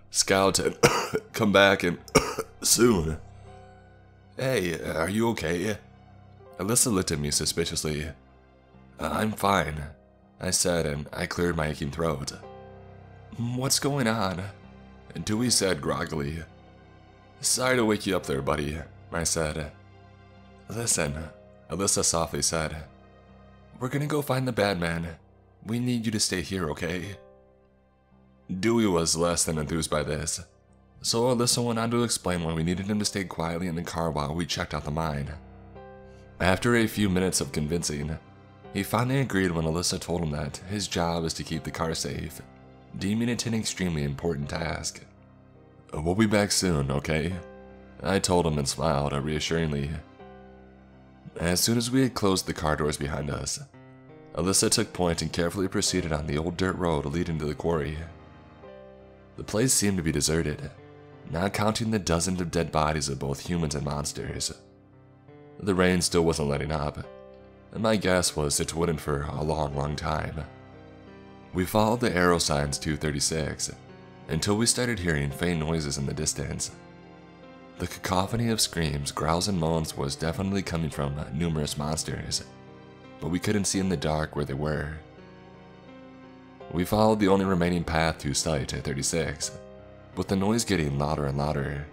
scout and come back and soon. Hey, are you okay? Alyssa looked at me suspiciously. I'm fine, I said, and I cleared my aching throat. What's going on? Dewey said groggily. Sorry to wake you up there, buddy, I said. Listen, Alyssa softly said. We're gonna go find the bad man. We need you to stay here, okay? Dewey was less than enthused by this, So Alyssa went on to explain why we needed him to stay quietly in the car while we checked out the mine. After a few minutes of convincing, he finally agreed when Alyssa told him that his job is to keep the car safe, deeming it an extremely important task. We'll be back soon, okay? I told him and smiled reassuringly. As soon as we had closed the car doors behind us, Alyssa took point and carefully proceeded on the old dirt road leading to the quarry. The place seemed to be deserted, not counting the dozens of dead bodies of both humans and monsters. The rain still wasn't letting up, and my guess was it wouldn't for a long, long time. We followed the arrow signs two thirty-six until we started hearing faint noises in the distance. The cacophony of screams, growls, and moans was definitely coming from numerous monsters, but we couldn't see in the dark where they were. We followed the only remaining path to Site at thirty-six, with the noise getting louder and louder.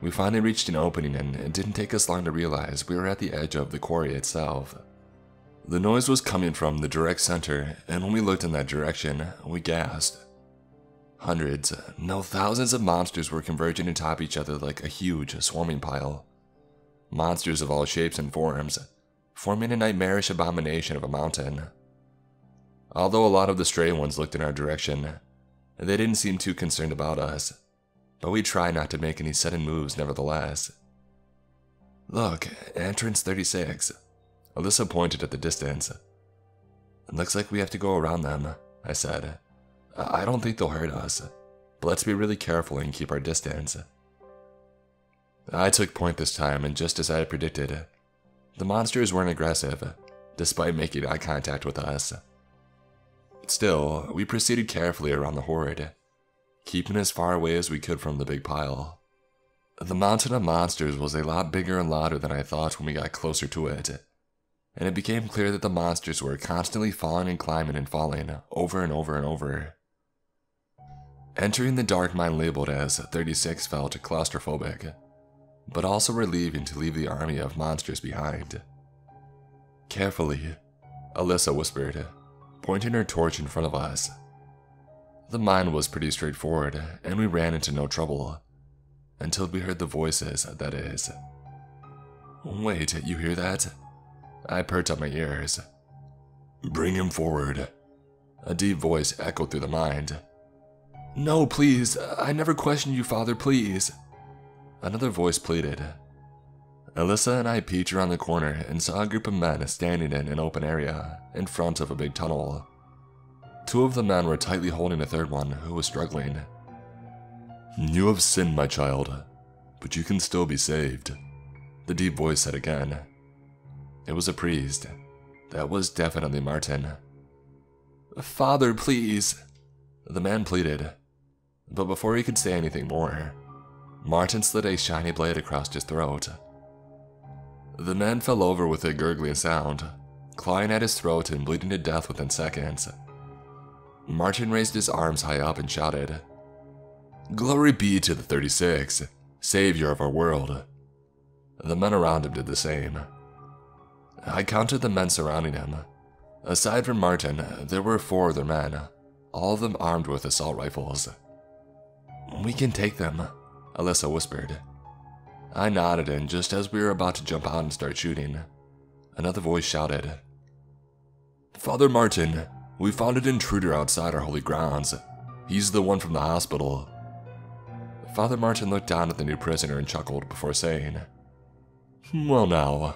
We finally reached an opening, and it didn't take us long to realize we were at the edge of the quarry itself. The noise was coming from the direct center, and when we looked in that direction, we gasped. Hundreds, no thousands of monsters were converging atop each other like a huge swarming pile. Monsters of all shapes and forms, forming a nightmarish abomination of a mountain. Although a lot of the stray ones looked in our direction, they didn't seem too concerned about us, but we tried not to make any sudden moves nevertheless. Look, entrance thirty-six. Alyssa pointed at the distance. It looks like we have to go around them, I said. I don't think they'll hurt us, but let's be really careful and keep our distance. I took point this time, and just as I had predicted, the monsters weren't aggressive, despite making eye contact with us. Still, we proceeded carefully around the horde, keeping as far away as we could from the big pile. The mountain of monsters was a lot bigger and louder than I thought when we got closer to it, and it became clear that the monsters were constantly falling and climbing and falling, over and over and over. Entering the dark mine labeled as thirty-six felt claustrophobic, but also relieving to leave the army of monsters behind. Carefully, Alyssa whispered, pointing her torch in front of us. The mine was pretty straightforward, and we ran into no trouble, until we heard the voices, that is. Wait, you hear that? I perked up my ears. Bring him forward. A deep voice echoed through the mine. No, please, I never questioned you, Father, please. Another voice pleaded. Alyssa and I peeked around the corner and saw a group of men standing in an open area in front of a big tunnel. Two of the men were tightly holding a third one who was struggling. You have sinned, my child, but you can still be saved, the deep voice said again. It was a priest. That was definitely Martin. Father, please, the man pleaded, but before he could say anything more, Martin slid a shiny blade across his throat. The man fell over with a gurgling sound, clawing at his throat and bleeding to death within seconds. Martin raised his arms high up and shouted, Glory be to the thirty-six, savior of our world. The men around him did the same. I counted the men surrounding him. Aside from Martin, there were four other men, all of them armed with assault rifles. We can take them, Alyssa whispered. I nodded, and just as we were about to jump out and start shooting, another voice shouted, Father Martin, we found an intruder outside our holy grounds. He's the one from the hospital. Father Martin looked down at the new prisoner and chuckled before saying, Well now,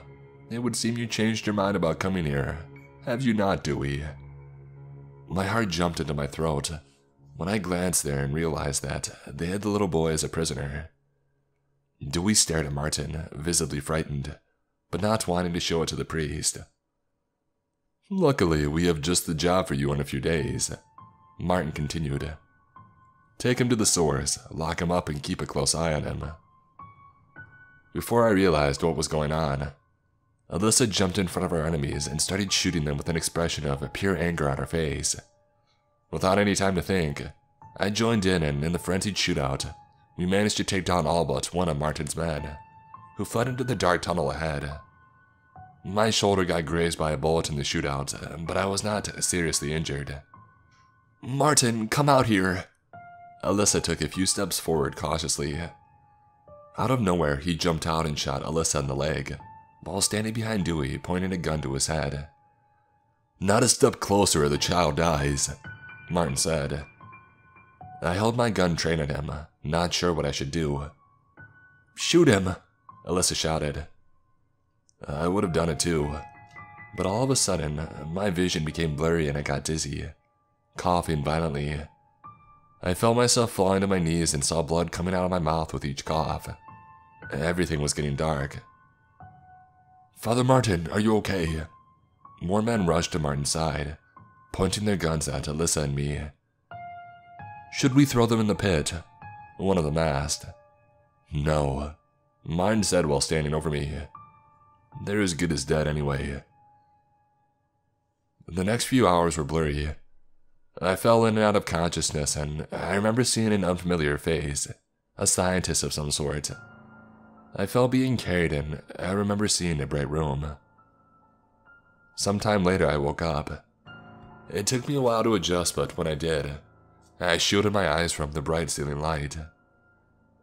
it would seem you changed your mind about coming here, have you not, Dewey? My heart jumped into my throat when I glanced there and realized that they had the little boy as a prisoner. Dewey stared at Martin, visibly frightened, but not wanting to show it to the priest. Luckily, we have just the job for you in a few days, Martin continued. Take him to the source, lock him up, and keep a close eye on him. Before I realized what was going on, Alyssa jumped in front of our enemies and started shooting them with an expression of pure anger on her face. Without any time to think, I joined in, and in the frenzied shootout, we managed to take down all but one of Martin's men, who fled into the dark tunnel ahead. My shoulder got grazed by a bullet in the shootout, but I was not seriously injured. Martin, come out here, Alyssa took a few steps forward cautiously. Out of nowhere, he jumped out and shot Alyssa in the leg, while standing behind Dewey, pointing a gun to his head. "Not a step closer or the child dies," Martin said. I held my gun trained at him, not sure what I should do. "Shoot him!" Alyssa shouted. I would have done it too, but all of a sudden, my vision became blurry and I got dizzy, coughing violently. I felt myself falling to my knees and saw blood coming out of my mouth with each cough. Everything was getting dark. "Father Martin, are you okay?" More men rushed to Martin's side, pointing their guns at Alyssa and me. "Should we throw them in the pit?" one of them asked. "No," Martin said while standing over me. "They're as good as dead anyway." The next few hours were blurry. I fell in and out of consciousness, and I remember seeing an unfamiliar face, a scientist of some sort. I felt being carried in, I remember seeing a bright room. Sometime later I woke up. It took me a while to adjust, but when I did, I shielded my eyes from the bright ceiling light.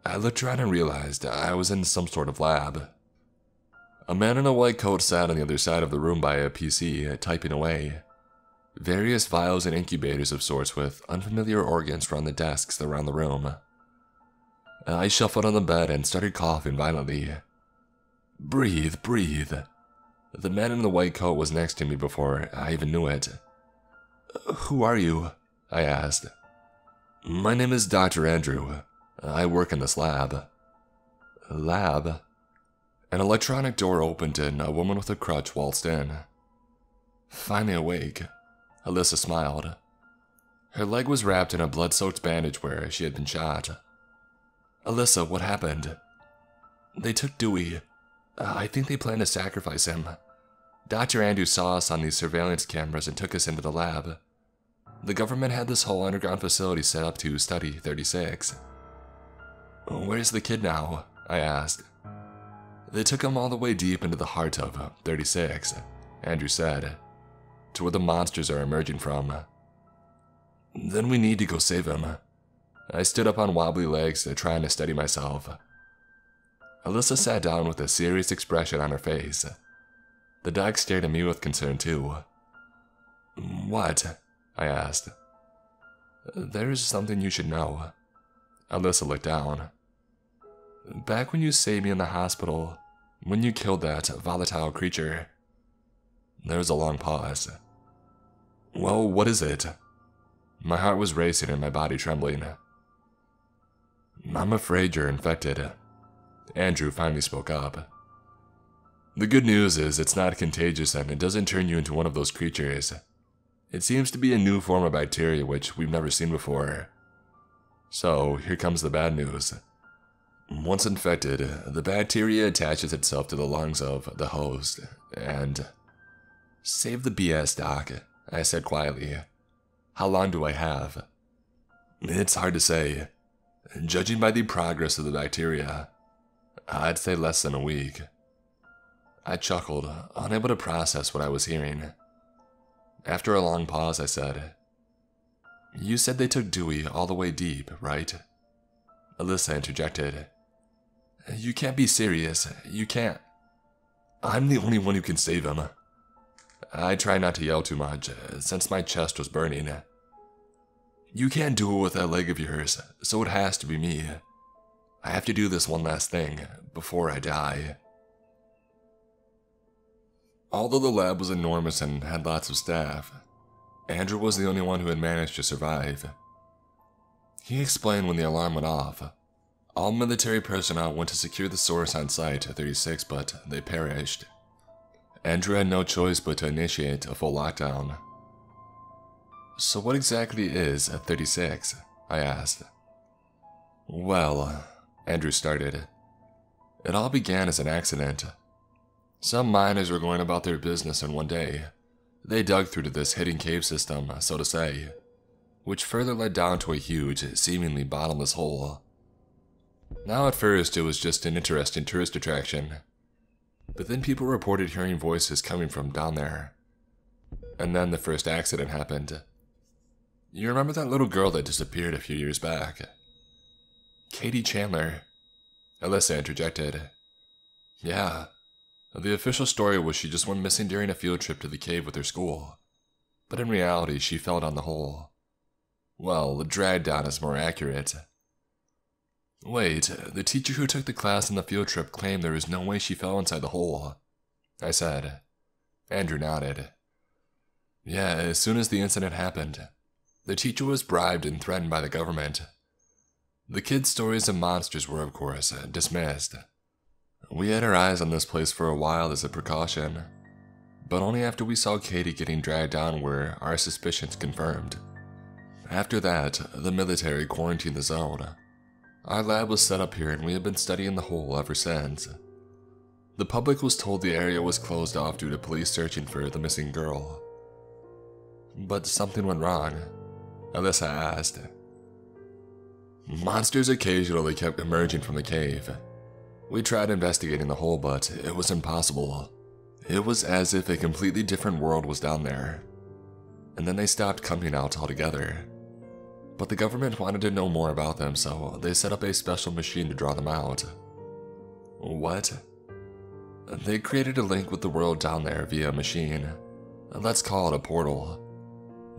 I looked around and realized I was in some sort of lab. A man in a white coat sat on the other side of the room by a P C, typing away. Various vials and incubators of sorts with unfamiliar organs were on the desks around the room. I shuffled on the bed and started coughing violently. "Breathe, breathe." The man in the white coat was next to me before I even knew it. "Who are you?" I asked. "My name is Doctor Andrew. I work in this lab." Lab? An electronic door opened and a woman with a crutch waltzed in. Finally awake, Alyssa smiled. Her leg was wrapped in a blood-soaked bandage where she had been shot. "Alyssa, what happened?" "They took Dewey. Uh, I think they planned to sacrifice him. Doctor Andrew saw us on these surveillance cameras and took us into the lab. The government had this whole underground facility set up to study thirty-six. "Where's the kid now?" I asked. "They took him all the way deep into the heart of thirty-six, Andrew said, to where the monsters are emerging from. Then we need to go save him." I stood up on wobbly legs, trying to steady myself. Alyssa sat down with a serious expression on her face. The doc stared at me with concern too. "What?" I asked. "There's something you should know." Alyssa looked down. "Back when you saved me in the hospital, when you killed that volatile creature." There was a long pause. "Well, what is it?" My heart was racing and my body trembling. "I'm afraid you're infected," Andrew finally spoke up. "The good news is it's not contagious and it doesn't turn you into one of those creatures. It seems to be a new form of bacteria which we've never seen before. So here comes the bad news. Once infected, the bacteria attaches itself to the lungs of the host and..." "Save the B S, Doc," I said quietly. "How long do I have?" "It's hard to say. Judging by the progress of the bacteria, I'd say less than a week." I chuckled, unable to process what I was hearing. After a long pause, I said, "You said they took Dewey all the way deep, right?" Alyssa interjected. "You can't be serious. You can't." "I'm the only one who can save him." I tried not to yell too much, since my chest was burning. "You can't do it with that leg of yours, so it has to be me. I have to do this one last thing, before I die." Although the lab was enormous and had lots of staff, Andrew was the only one who had managed to survive. He explained when the alarm went off. All military personnel went to secure the source on Site thirty-six, but they perished. Andrew had no choice but to initiate a full lockdown. "So what exactly is thirty-six? I asked. "Well," Andrew started. "It all began as an accident. Some miners were going about their business and one day, they dug through to this hidden cave system, so to say, which further led down to a huge, seemingly bottomless hole. Now at first it was just an interesting tourist attraction. But then people reported hearing voices coming from down there. And then the first accident happened. You remember that little girl that disappeared a few years back? Katie Chandler, Alyssa interjected. Yeah, the official story was she just went missing during a field trip to the cave with her school, but in reality she fell down the hole. Well, dragged down is more accurate. Wait, the teacher who took the class on the field trip claimed there was no way she fell inside the hole, I said. Andrew nodded. Yeah, as soon as the incident happened, the teacher was bribed and threatened by the government. The kids' stories of monsters were, of course, dismissed. We had our eyes on this place for a while as a precaution, but only after we saw Katie getting dragged down were our suspicions confirmed. After that, the military quarantined the zone. Our lab was set up here and we have been studying the hole ever since. The public was told the area was closed off due to police searching for the missing girl. But something went wrong, Alyssa asked. Monsters occasionally kept emerging from the cave. We tried investigating the hole, but it was impossible. It was as if a completely different world was down there. And then they stopped coming out altogether. But the government wanted to know more about them, so they set up a special machine to draw them out. What? They created a link with the world down there via a machine. Let's call it a portal.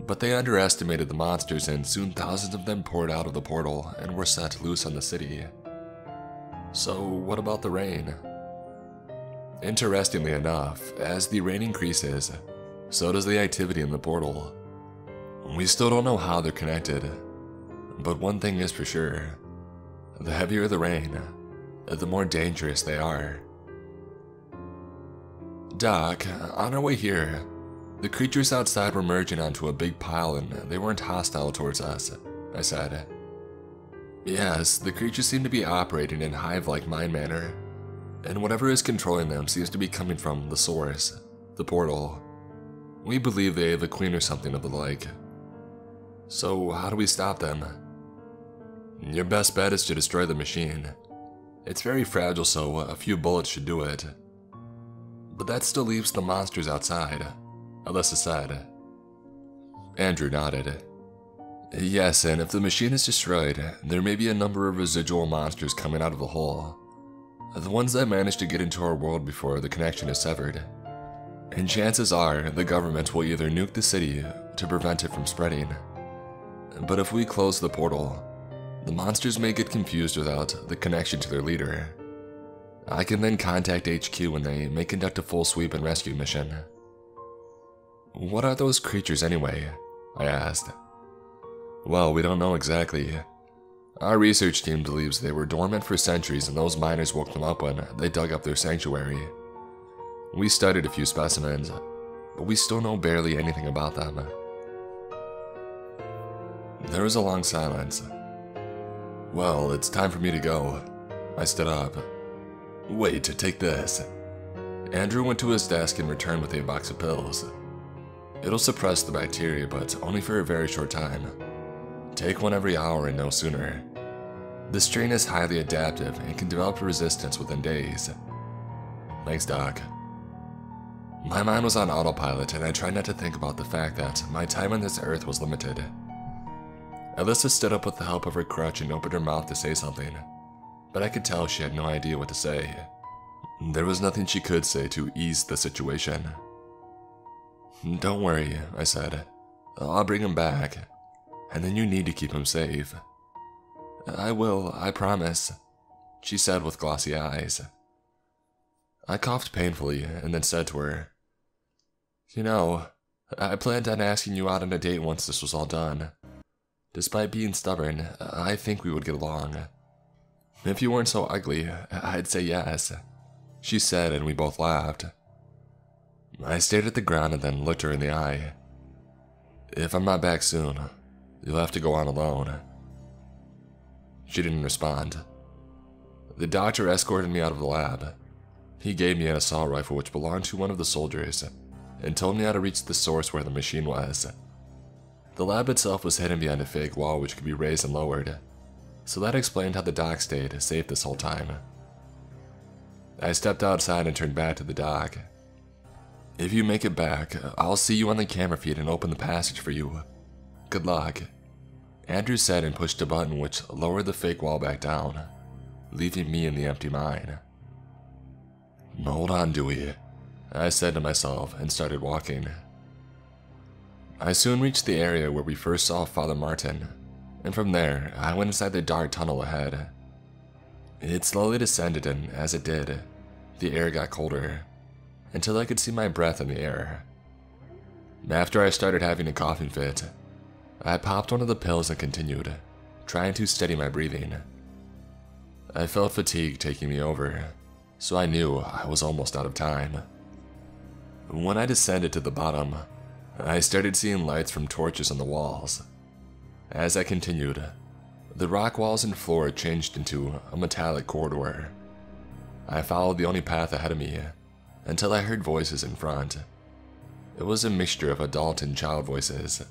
But they underestimated the monsters and soon thousands of them poured out of the portal and were set loose on the city. So what about the rain? Interestingly enough, as the rain increases, so does the activity in the portal. We still don't know how they're connected, but one thing is for sure. The heavier the rain, the more dangerous they are. Doc, on our way here, the creatures outside were merging onto a big pile and they weren't hostile towards us, I said. Yes, the creatures seem to be operating in hive-like mind manner, and whatever is controlling them seems to be coming from the source, the portal. We believe they have a queen or something of the like. So how do we stop them? Your best bet is to destroy the machine. It's very fragile, so a few bullets should do it. But that still leaves the monsters outside, Alyssa said. Andrew nodded. Yes, and if the machine is destroyed, there may be a number of residual monsters coming out of the hole. The ones that managed to get into our world before the connection is severed. And chances are, the government will either nuke the city to prevent it from spreading. But if we close the portal, the monsters may get confused without the connection to their leader. I can then contact H Q when they may conduct a full sweep and rescue mission. What are those creatures anyway? I asked. Well, we don't know exactly. Our research team believes they were dormant for centuries and those miners woke them up when they dug up their sanctuary. We studied a few specimens, but we still know barely anything about them. There was a long silence. Well, it's time for me to go. I stood up. Wait, take this. Andrew went to his desk and returned with a box of pills. It'll suppress the bacteria, but only for a very short time. Take one every hour and no sooner. The strain is highly adaptive and can develop resistance within days. Thanks, Doc. My mind was on autopilot and I tried not to think about the fact that my time on this earth was limited. Alyssa stood up with the help of her crutch and opened her mouth to say something, but I could tell she had no idea what to say. There was nothing she could say to ease the situation. Don't worry, I said. I'll bring him back, and then you need to keep him safe. I will, I promise, she said with glossy eyes. I coughed painfully and then said to her, You know, I planned on asking you out on a date once this was all done. Despite being stubborn, I think we would get along. If you weren't so ugly, I'd say yes, she said, and we both laughed. I stared at the ground and then looked her in the eye. If I'm not back soon, you'll have to go on alone. She didn't respond. The doctor escorted me out of the lab. He gave me an assault rifle which belonged to one of the soldiers and told me how to reach the source where the machine was. The lab itself was hidden behind a fake wall which could be raised and lowered, so that explained how the doc stayed safe this whole time. I stepped outside and turned back to the doc. If you make it back, I'll see you on the camera feed and open the passage for you. Good luck. Andrew said and pushed a button which lowered the fake wall back down, leaving me in the empty mine. Hold on, Dewey, I said to myself and started walking. I soon reached the area where we first saw Father Martin, and from there I went inside the dark tunnel ahead. It slowly descended, and as it did, the air got colder, until I could see my breath in the air. After I started having a coughing fit, I popped one of the pills and continued, trying to steady my breathing. I felt fatigue taking me over, so I knew I was almost out of time. When I descended to the bottom, I started seeing lights from torches on the walls. As I continued, the rock walls and floor changed into a metallic corridor. I followed the only path ahead of me until I heard voices in front. It was a mixture of adult and child voices.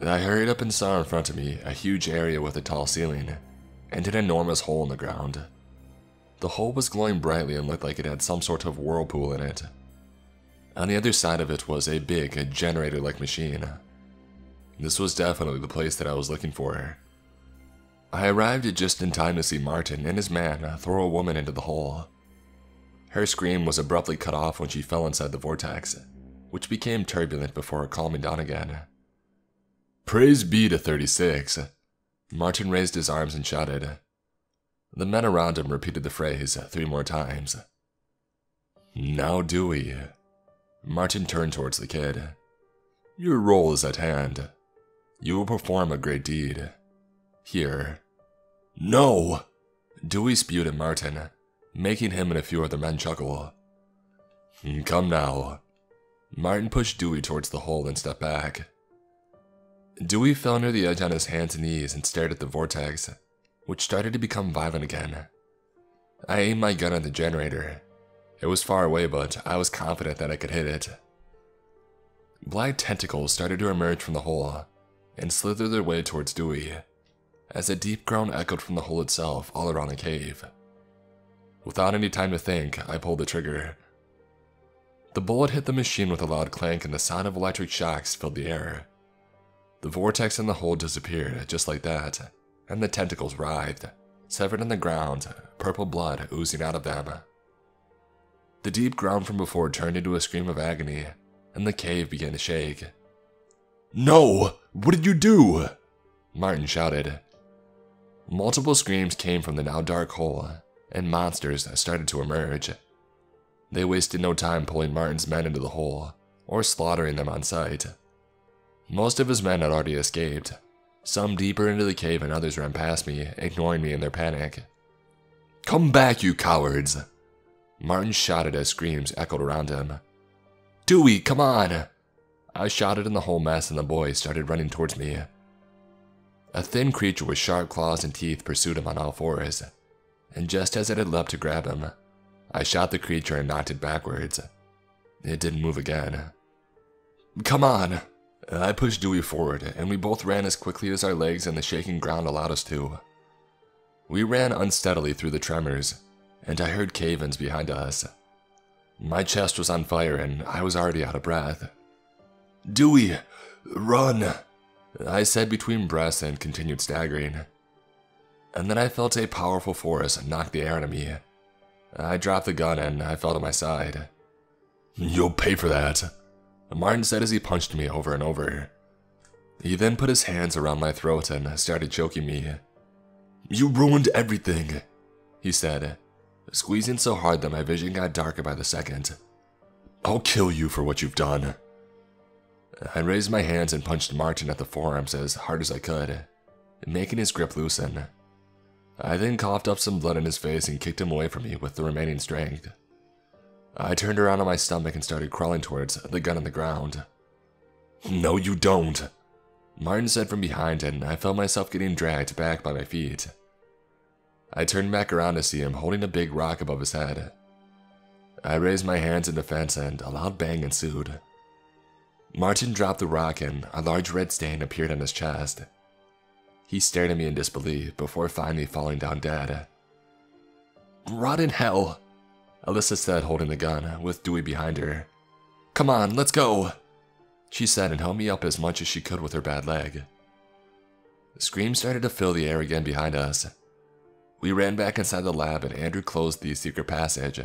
I hurried up and saw in front of me a huge area with a tall ceiling and an enormous hole in the ground. The hole was glowing brightly and looked like it had some sort of whirlpool in it. On the other side of it was a big, generator-like machine. This was definitely the place that I was looking for. I arrived just in time to see Martin and his man throw a woman into the hole. Her scream was abruptly cut off when she fell inside the vortex, which became turbulent before calming down again. Praise be to thirty-six, Martin raised his arms and shouted. The men around him repeated the phrase three more times. Now, Dewey. Martin turned towards the kid. Your role is at hand. You will perform a great deed. Here. No! Dewey spewed at Martin, making him and a few other men chuckle. Come now. Martin pushed Dewey towards the hole and stepped back. Dewey fell near the edge on his hands and knees and stared at the vortex, which started to become violent again. I aimed my gun at the generator. It was far away, but I was confident that I could hit it. Black tentacles started to emerge from the hole and slither their way towards Dewey, as a deep groan echoed from the hole itself all around the cave. Without any time to think, I pulled the trigger. The bullet hit the machine with a loud clank and the sound of electric shocks filled the air. The vortex in the hole disappeared just like that, and the tentacles writhed, severed on the ground, purple blood oozing out of them. The deep groan from before turned into a scream of agony, and the cave began to shake. No! What did you do? Martin shouted. Multiple screams came from the now dark hole, and monsters started to emerge. They wasted no time pulling Martin's men into the hole, or slaughtering them on sight. Most of his men had already escaped. Some deeper into the cave and others ran past me, ignoring me in their panic. Come back, you cowards! Martin shouted as screams echoed around him. Dewey, come on! I shouted in the whole mess and the boys started running towards me. A thin creature with sharp claws and teeth pursued him on all fours, and just as it had leapt to grab him, I shot the creature and knocked it backwards. It didn't move again. Come on! I pushed Dewey forward, and we both ran as quickly as our legs and the shaking ground allowed us to. We ran unsteadily through the tremors, and I heard cave-ins behind us. My chest was on fire, and I was already out of breath. Dewey, run! I said between breaths and continued staggering. And then I felt a powerful force knock the air out of me. I dropped the gun, and I fell to my side. You'll pay for that, Martin said as he punched me over and over. He then put his hands around my throat and started choking me. You ruined everything, he said, squeezing so hard that my vision got darker by the second. I'll kill you for what you've done. I raised my hands and punched Martin at the forearms as hard as I could, making his grip loosen. I then coughed up some blood in his face and kicked him away from me with the remaining strength. I turned around on my stomach and started crawling towards the gun on the ground. No, you don't, Martin said from behind, and I felt myself getting dragged back by my feet. I turned back around to see him holding a big rock above his head. I raised my hands in defense and a loud bang ensued. Martin dropped the rock and a large red stain appeared on his chest. He stared at me in disbelief before finally falling down dead. Rotten hell, Alyssa said, holding the gun, with Dewey behind her. Come on, let's go! She sat and held me up as much as she could with her bad leg. The scream started to fill the air again behind us. We ran back inside the lab and Andrew closed the secret passage,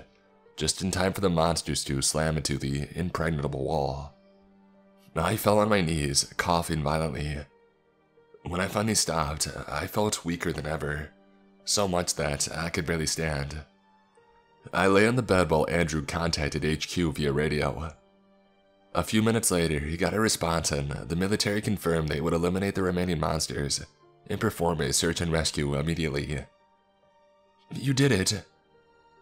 just in time for the monsters to slam into the impregnable wall. I fell on my knees, coughing violently. When I finally stopped, I felt weaker than ever, so much that I could barely stand. I lay on the bed while Andrew contacted H Q via radio. A few minutes later, he got a response and the military confirmed they would eliminate the remaining monsters and perform a search and rescue immediately. "You did it,"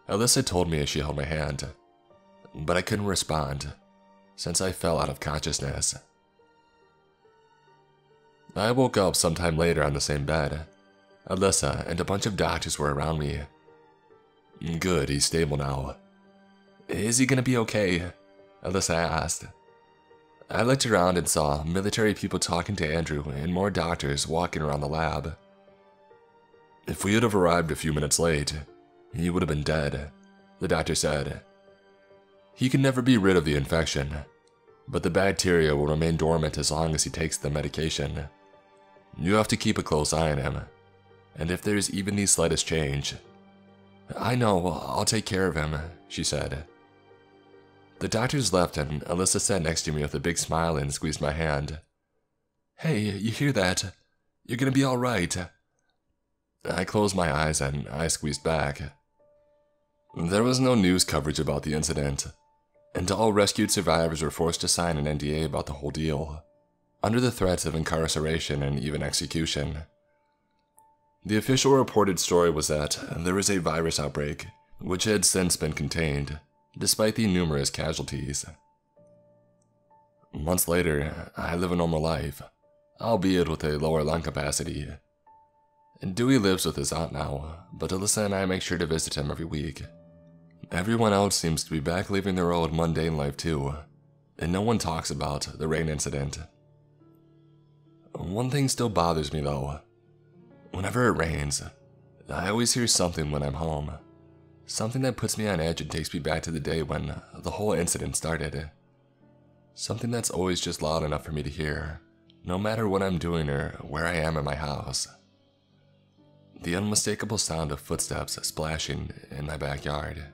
Alyssa told me as she held my hand, but I couldn't respond since I fell out of consciousness. I woke up sometime later on the same bed. Alyssa and a bunch of doctors were around me. "Good, he's stable now. Is he gonna be okay?" Alyssa asked. I looked around and saw military people talking to Andrew and more doctors walking around the lab. "If we would have arrived a few minutes late, he would have been dead," the doctor said. "He can never be rid of the infection, but the bacteria will remain dormant as long as he takes the medication. You have to keep a close eye on him, and if there is even the slightest change..." "I know, I'll take care of him," she said. The doctors left and Alyssa sat next to me with a big smile and squeezed my hand. "Hey, you hear that? You're gonna be alright." I closed my eyes and I squeezed back. There was no news coverage about the incident, and all rescued survivors were forced to sign an N D A about the whole deal, under the threats of incarceration and even execution. The official reported story was that there was a virus outbreak, which had since been contained, despite the numerous casualties. Months later, I live a normal life, albeit with a lower lung capacity. Dewey lives with his aunt now, but Alyssa and I make sure to visit him every week. Everyone else seems to be back living their old mundane life too, and no one talks about the rain incident. One thing still bothers me though. Whenever it rains, I always hear something when I'm home. Something that puts me on edge and takes me back to the day when the whole incident started. Something that's always just loud enough for me to hear, no matter what I'm doing or where I am in my house. The unmistakable sound of footsteps splashing in my backyard.